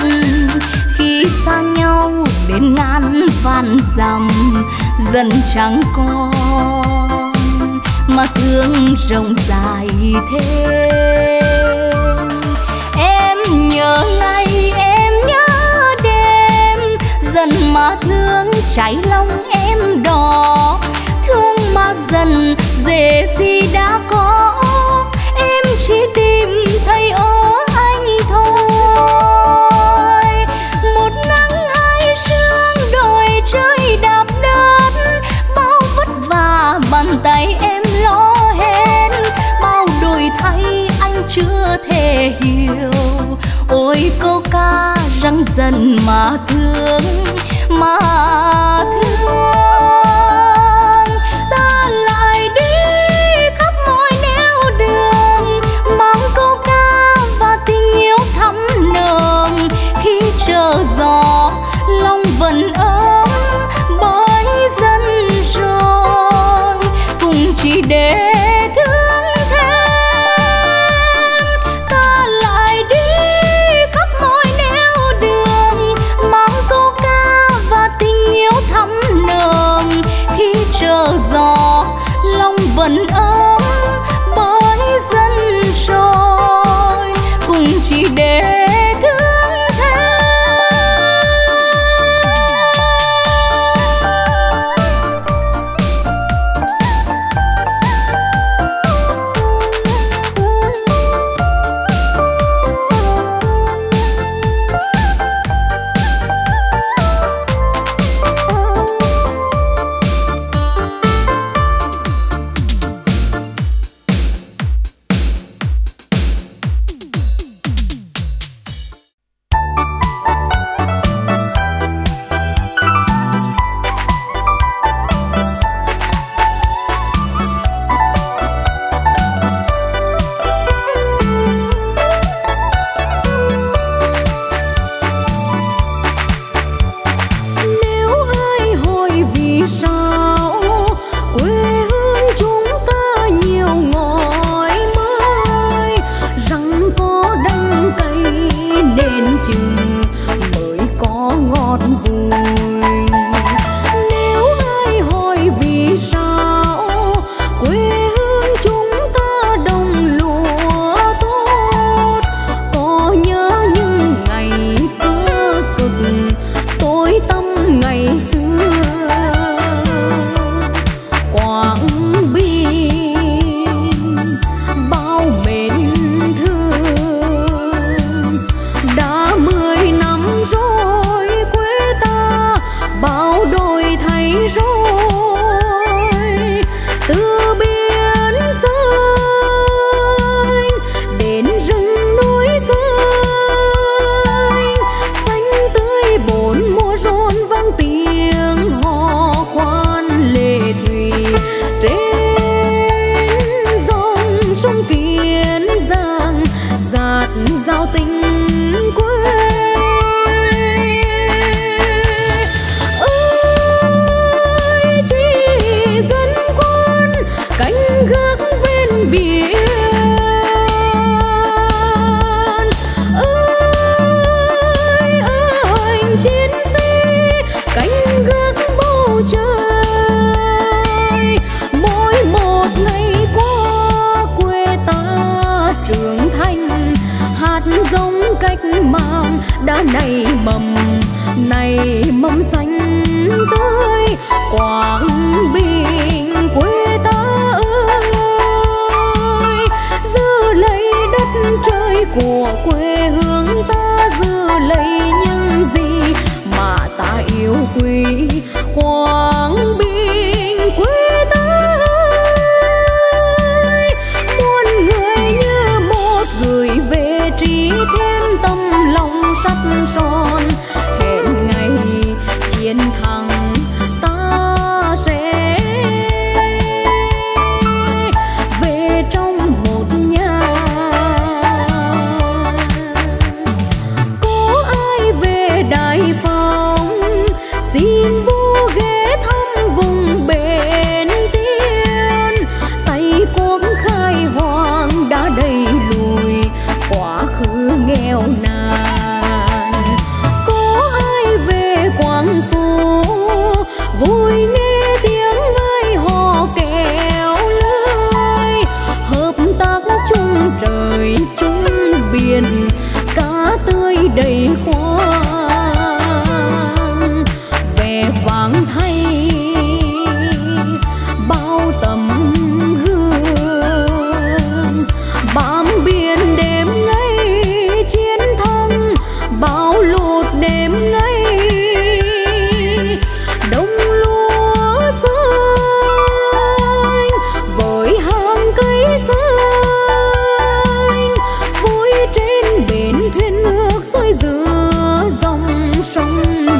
Khi xa nhau đến ngàn vạn dặm, dần chẳng còn mà thương rộng dài thêm. Em nhớ ngày em nhớ đêm, dần mà thương cháy lòng em đỏ, thương mà dần dễ gì đã có, em chỉ tìm thấy ở anh thôi. Một nắng hai sương đồi chơi đạp đất,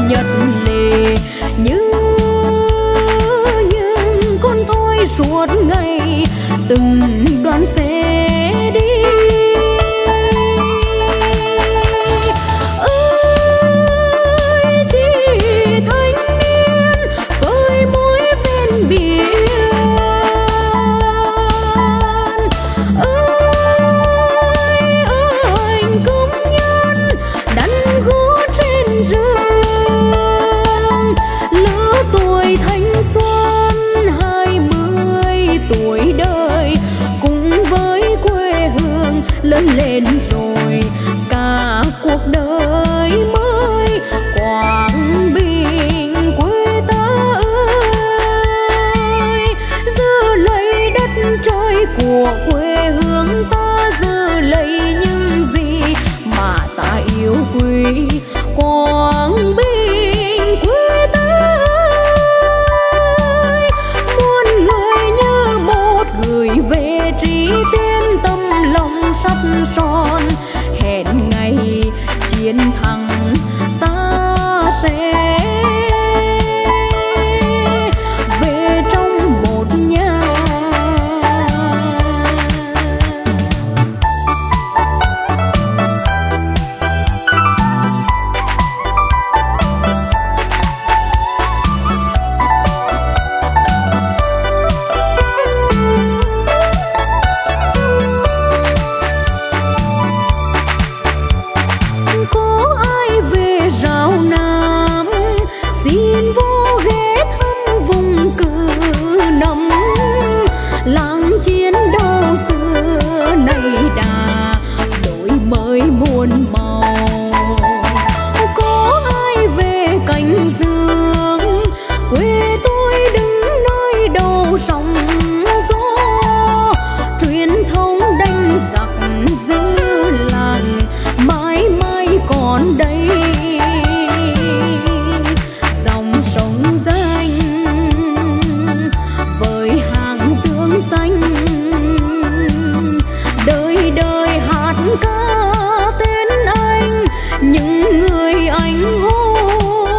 nhật lệ như những con thoi suốt ngày từng đoàn xe đi. Ơi chị thanh niên với mũi ven biển, ơi anh công nhân đánh gỗ trên rừng, lứa tuổi thanh xuân hai mươi tuổi đời cùng với quê hương lớn lên rồi cả cuộc đời mới Quảng Bình quê ta ơi, giữ lấy đất trời của quê hương ta, giữ lấy những gì mà ta yêu quý Quảng Bình quê ta ơi. Muôn người như một gửi về trí tiên tâm lòng sắt son, hẹn ngày chiến thắng ta sẽ về trong một nhà. Có ai về rào Nam xin vô ghé thăm vùng cử nằm, làng chiến đấu xưa nay đã đổi mới muôn màu. Có ai về Cảnh Dương quê tôi đứng nơi đầu sóng gió, truyền thống đánh giặc giữ làng mãi mãi còn đây. Dòng sông danh với hàng dương xanh, đời đời hát ca tên anh những người anh hùng.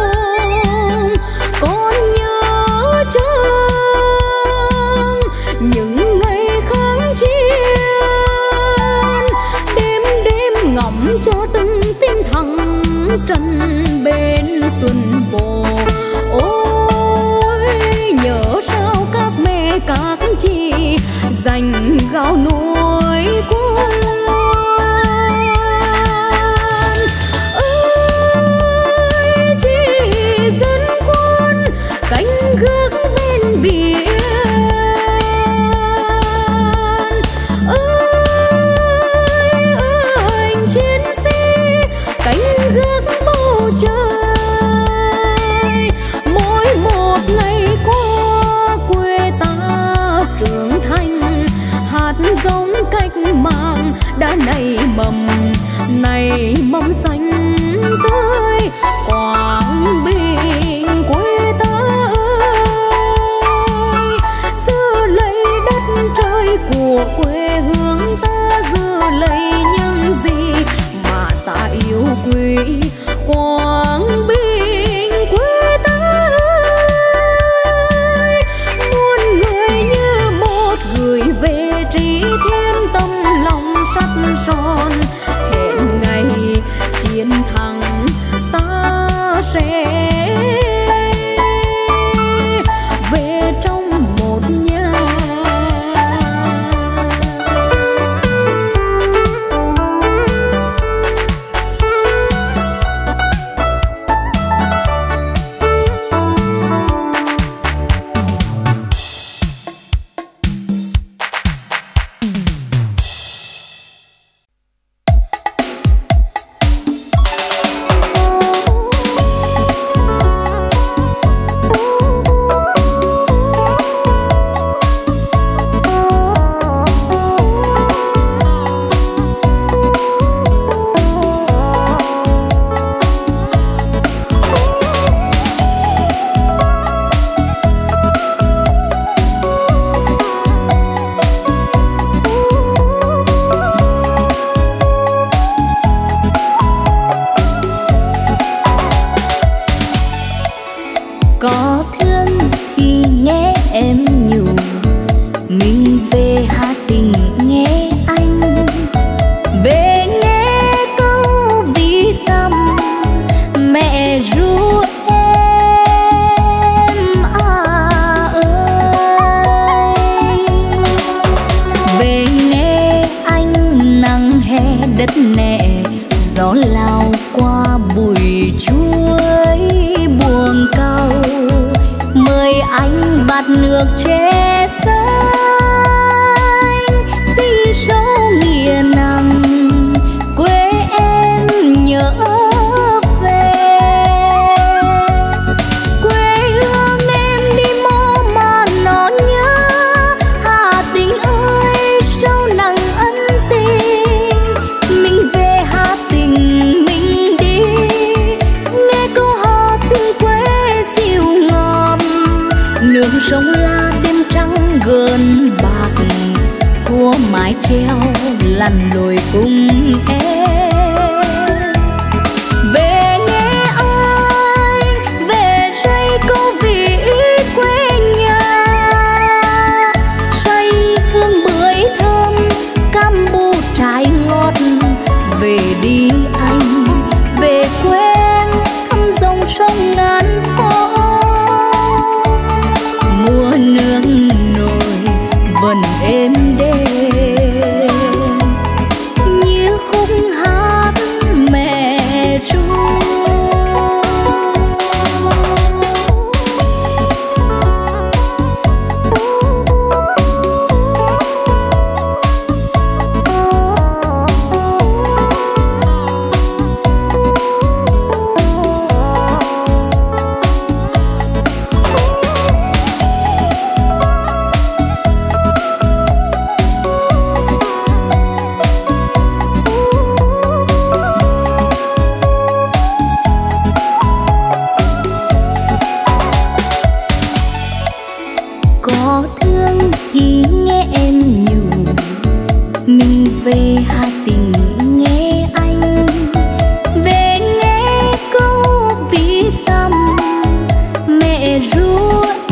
Con nhớ chăng những ngày kháng chiến, đêm đêm ngắm cho từng tiếng thẳng trần bên xuân bồ. Ôi nhớ sao các mẹ các chị dành gạo nuôi con. Ơi chị dân quân canh gác ven biển, cánh gác bầu trời. Mỗi một ngày qua quê ta trưởng thành, hạt giống cách mạng đã nảy mầm, nảy mầm xanh tươi Quảng Bình quê ta ơi. Giữ lấy đất trời của quê hương ta, giữ lấy những gì ta yêu quý Quảng Bình quê ta ơi. Muôn người như một gửi về trí thiên tâm lòng sắt son, hẹn ngày chiến có thương khi nghe em nhủ, mình về Hà Tĩnh nghe anh về nghe câu ví dặm mẹ ru em à ơi. Về nghe anh nắng hè đất nẹ, gió lao qua bụi chuối buồn cau, mời anh bạt nước che xanh tình sâu nghĩa nặng quê em nhớ về. Quê hương em đi mô mà nó nhớ, Hà Tĩnh ơi sâu nặng ân tình, mình về Hà Tĩnh mình đi nghe câu hò tình quê dịu ngọt. Nước sông Lam đêm trắng gần bạc, cua mái treo lăn lội cùng em. Về nghe anh về say câu ví quê nhà, say hương bưởi thơm cam bu trái ngọt. Về đi anh về quê thăm dòng sông ngàn phố, mùa nước nổi vần êm đềm như khúc hát mẹ ru. Có thương thì nghe em nhủ, mình về Hà Tĩnh nghe anh về nghe câu ví dặm mẹ ru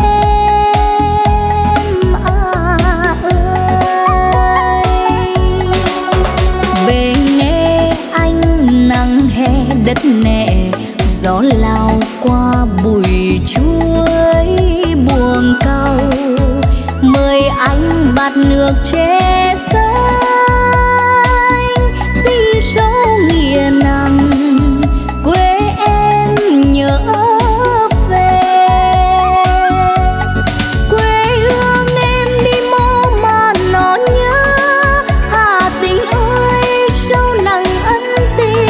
em à ơi. Về nghe anh nắng hè đất nẹ, gió lao qua bụi chuối buồn cau, mời anh bạt nước che xanh tình sâu nghĩa nặng quê em nhớ về. Quê hương em đi mô mà nó nhớ, Hà Tĩnh ơi sâu nặng ân tình,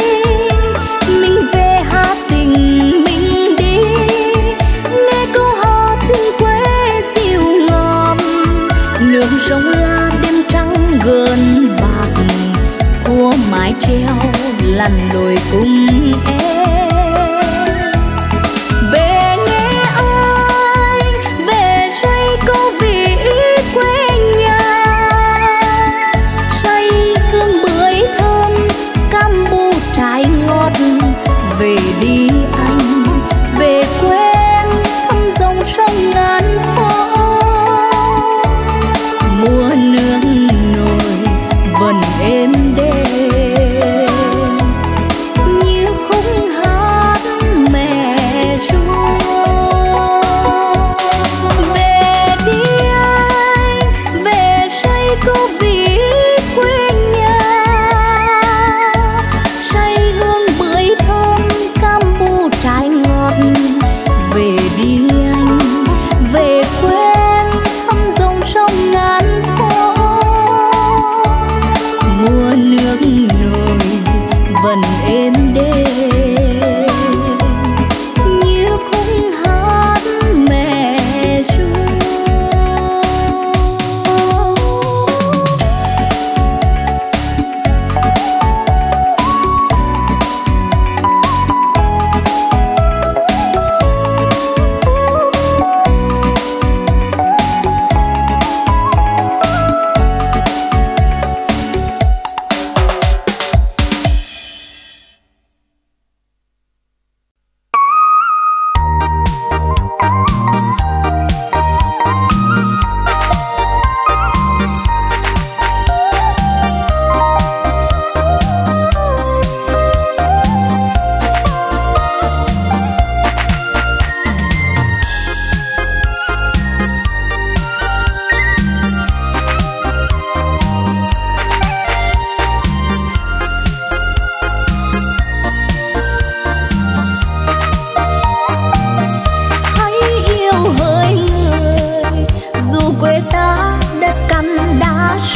mình về Hà Tĩnh mình đi nghe câu hò tình quê dịu ngọt. Nước sông Lam đêm trắng gần bạc, cua mái treo lăn lội cùng em. Về nghe anh về say câu ví quê nhà, say hương bưởi thơm cam bu trái ngọt. Về đi anh về quê thăm dòng sông ngàn phố, mùa nước nổi vần êm đềm như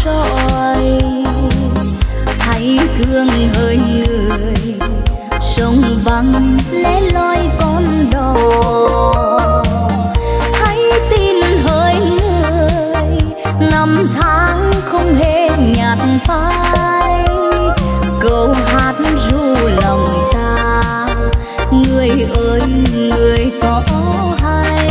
soi, hãy thương hơi người sông vắng lẻ loi con đò. Hãy tin hơi người năm tháng không hề nhạt phai, câu hát ru lòng ta người ơi người có hay.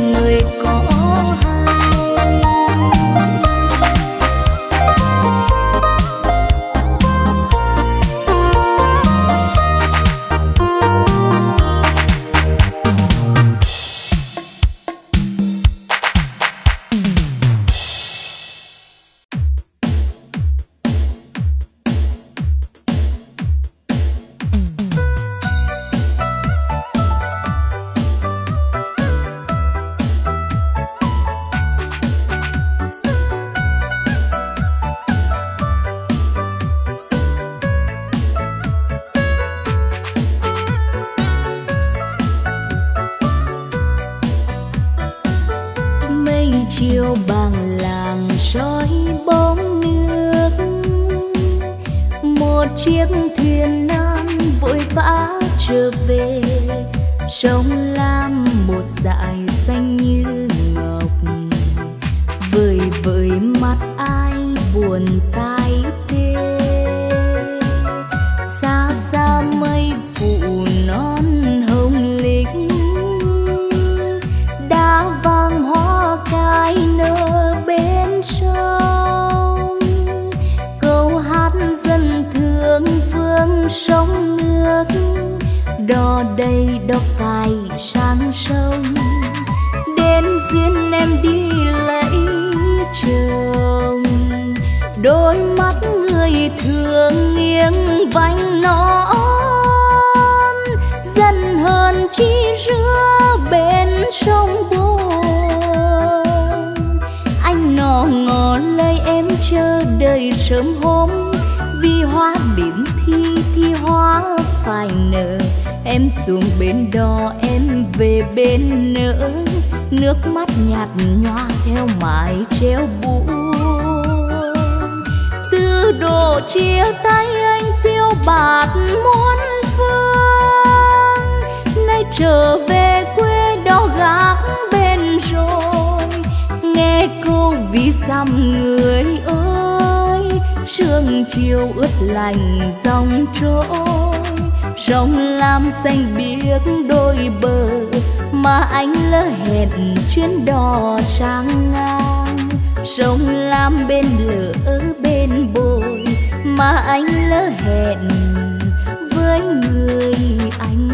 Người chiếc thuyền nan vội vã trở về. Sông Lam một dải xanh như ngọc, vời vời mắt ai buồn tai tê. Xa xa mây phủ non hồng lính, đã vàng hoa cài nở bên sông. Câu hát dân thương vương sông nước, đò đầy đò cài sang sông. Đến duyên em đi lấy chồng, đôi mắt người thương nghiêng vành nón. Dần hơn chi rứa bên sông buồn, anh nọ ngỏ lời em chờ đợi sớm hôm. Vì hoa điểm thi thì hoa phải nở, em xuống bên đò em về bên nỡ. Nước mắt nhạt nhòa theo mái treo buồn, từ độ chia tay anh phiêu bạt muôn phương. Nay trở về quê đò gác bên rồi, nghe câu ví dặm người ơi. Sương chiều ướt lành dòng trôi, sông Lam xanh biếc đôi bờ, mà anh lỡ hẹn chuyến đò sang ngang. Sông Lam bên lỡ bên bồi, mà anh lỡ hẹn với người anh.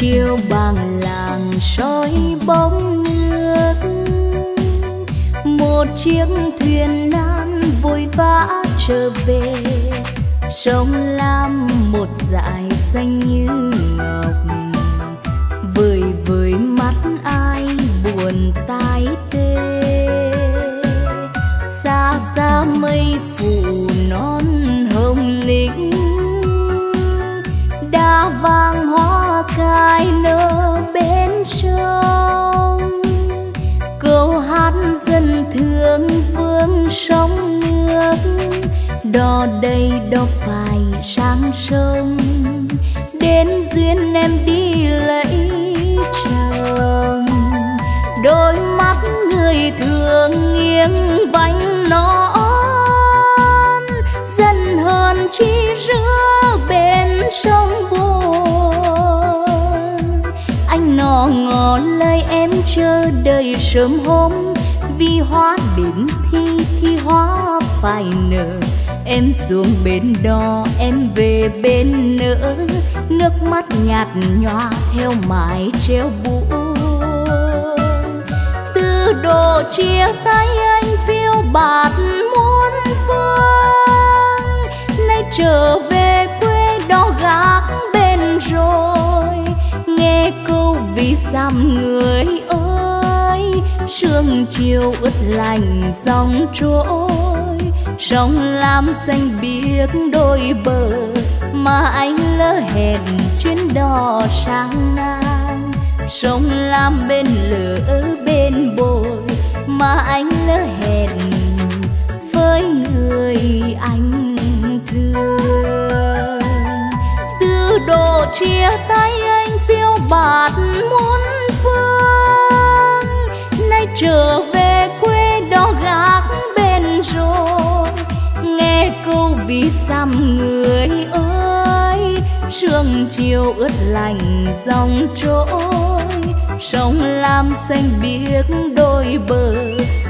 Chiều bằng làng soi bóng nước, một chiếc thuyền nan vội vã trở về. Sông Lam một dải xanh như ngọc, vời vời mắt ai buồn tai tê. Xa xa mây phủ non hồng lính, đã vàng hoa cài nở bên sông. Câu hát dân thương vương sông nước, đò đầy đò phải sang sông. Đến duyên em đi lấy chồng, đôi mắt người thương nghiêng vành nón. Dần hơn chi rứa bên sông buồn, anh nọ ngỏ lời em chờ đợi sớm hôm. Vì hoa đến thi thì hoa phải nở, em xuống bên đò em về bên nỡ. Nước mắt nhạt nhòa theo mái treo buồn, từ độ chia tay anh phiêu bạt muôn phương. Nay trở về quê đò gác bên rồi, nghe câu ví dặm người ơi. Sương chiều ướt lành dòng trôi, sông Lam xanh biếc đôi bờ, mà anh lỡ hẹn chuyến đò sang ngang. Sông Lam bên lỡ bên bồi, mà anh lỡ hẹn với người anh thương. Từ độ chia tay anh phiêu bạt muôn phương, nay trở về quê đò gác bên rồi, nghe câu ví dặm người ơi. Sương chiều ướt lành dòng trôi, sông Lam xanh biếc đôi bờ,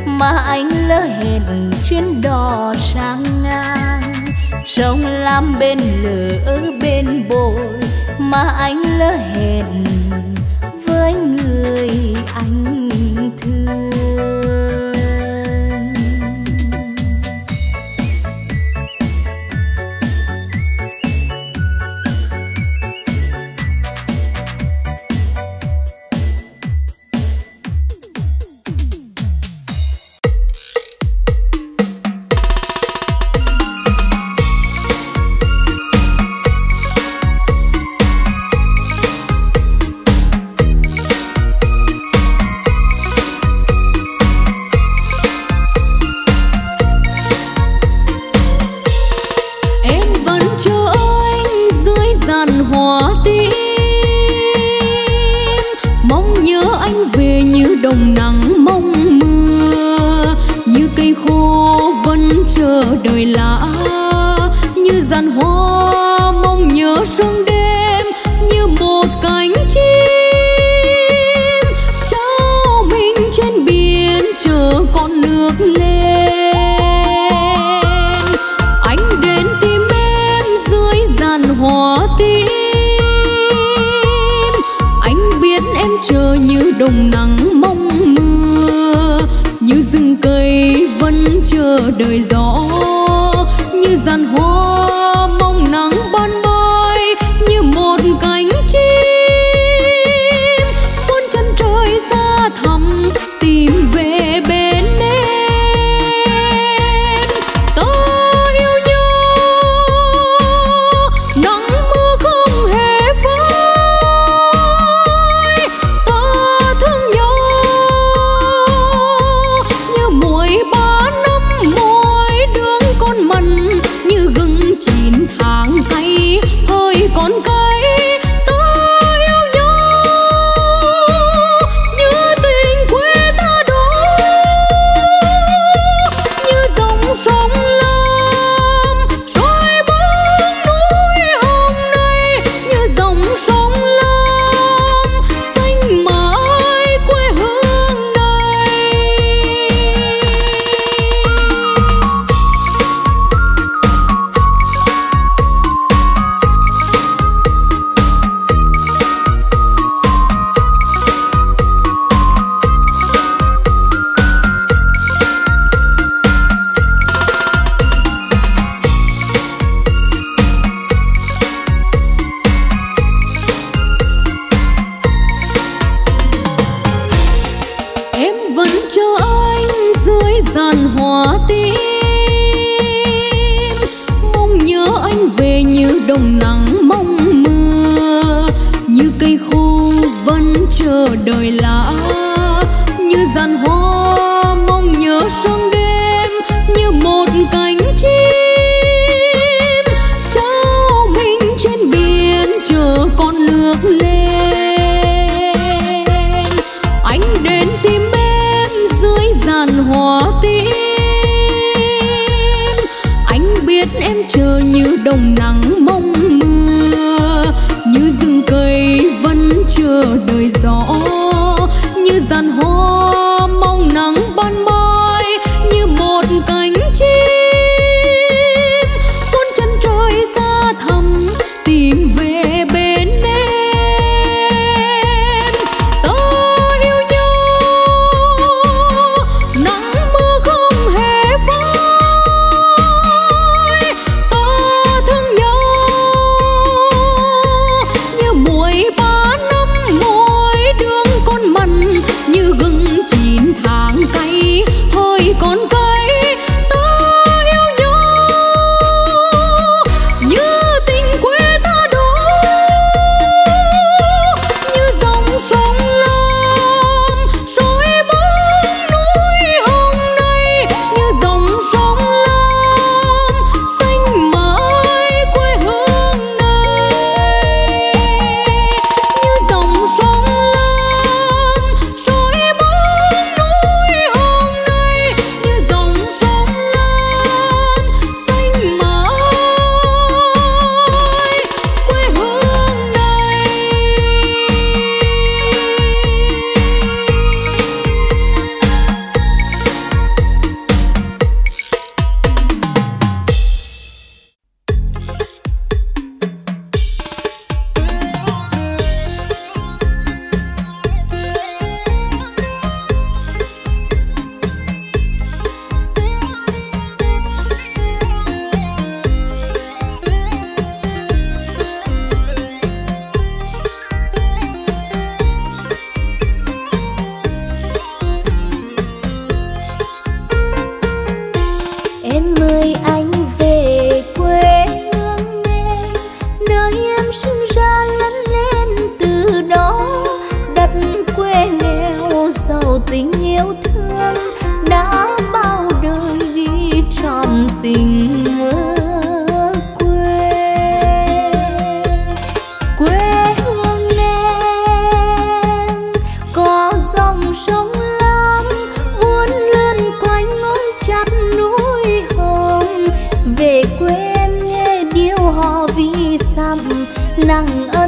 mà anh lỡ hẹn chuyến đò sang ngang. Sông Lam bên lỡ bên bồi, mà anh lỡ hẹn với người anh. hòa tim. Mong nhớ anh về như đồng nắng mong mưa, như cây khô vẫn chờ đợi lá, như dàn hoa mong nhớ sương đêm, như một cánh chim trao mình trên biển chờ con nước lên. Chờ như đồng nắng mong mưa, như rừng cây vẫn chờ đợi gió, như dàn hoa mong nắng ban mai, như một cánh chim muốn chân trời xa thẳm tìm về bên em. Ta yêu nhau nắng mưa không hề phai, tháng cây hơi còn cây. Ta yêu nhau như tình quê ta đó, như dòng sông Lam trôi bóng núi hôm nay, như dòng sông Lam xanh mãi quê hương này. Chờ anh dưới dàn hoa tím, mong nhớ anh về như đồng nắng mong mưa, như cây khô vẫn chờ đợi lá, như dàn hoa mong nhớ sương đêm, như một cánh chim trao mình trên biển chờ con nước lên. Anh đến tìm hoa tím, anh biết em chờ như đồng nắng mong mưa, như rừng cây vẫn chờ đợi gió, như dàn hoa mong nắng ban mai, như một cánh chim tuôn chân trời xa thẳm tìm về bên em. Ba năm môi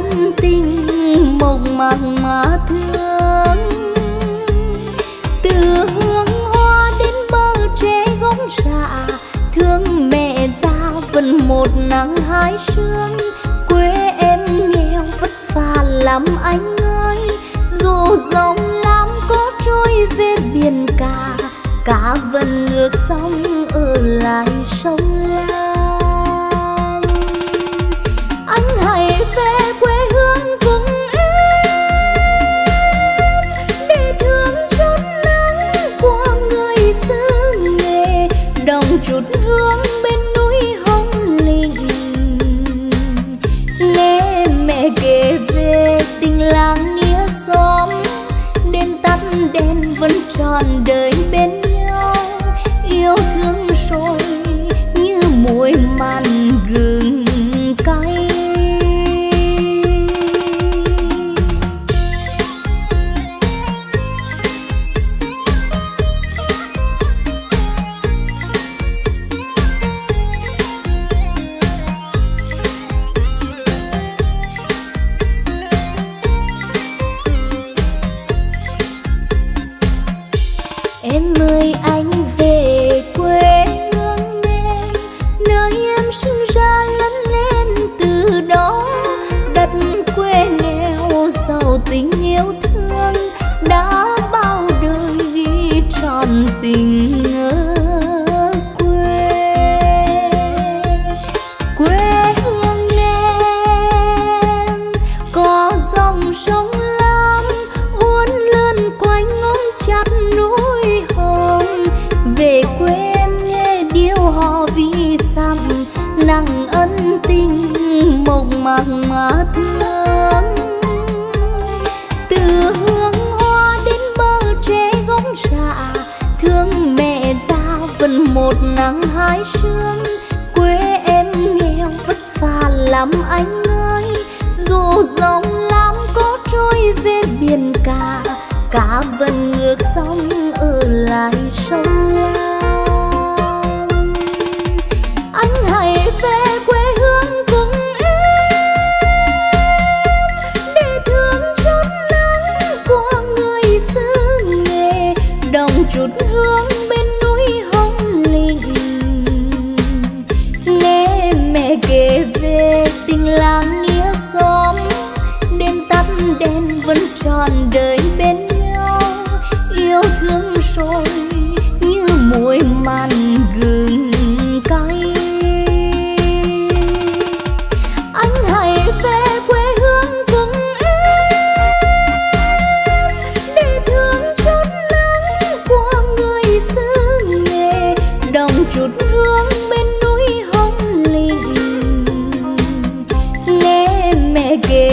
thân tình mộng màng mà thương. Từ hương hoa đến bờ tre gống xạ, thương mẹ già vẫn một nắng hai sương. Quê em nghèo vất vả lắm anh ơi, dù dòng Lam có trôi về biển cả, cả vẫn ngược sóng ở lại sông Lam. Anh hãy về quê hương cùng em, để thương chút nắng của người xứ nghề, đồng chút hương bên núi Hồng Lĩnh. Nghe mẹ kể về tình làng nghĩa xóm, đêm tắt đèn vẫn tròn đời bên. Yêu thương rồi như mùi mặn gừng cay. Em ơi anh tình yêu thương đã bao đời ghi tròn tình ở quê. Quê hương em có dòng sông Lam uốn lượn quanh ngóng chặt núi Hồng. Về quê em nghe điệu hò ví dặm nặng ân tình mộng màng mà thương. Từ hương hoa đến bờ tre gống xạ, thương mẹ già vẫn một nắng hai sương. Quê em nghèo vất vả lắm anh ơi, dù dòng Lam có trôi về biển cả, cả vẫn ngược sóng ở lại sông Lam. Anh hãy về quê hương cùng chút hương bên núi Hồng Lĩnh. Nghe mẹ kể về tình làng nghĩa xóm, đêm tắt đèn vẫn tròn đời bên nhau. Yêu thương rồi như mùi mặn gừng cay. Anh hãy về quê hương cùng em, để thương chút đồng chút hương bên núi Hồng Lĩnh. Nghe mẹ kể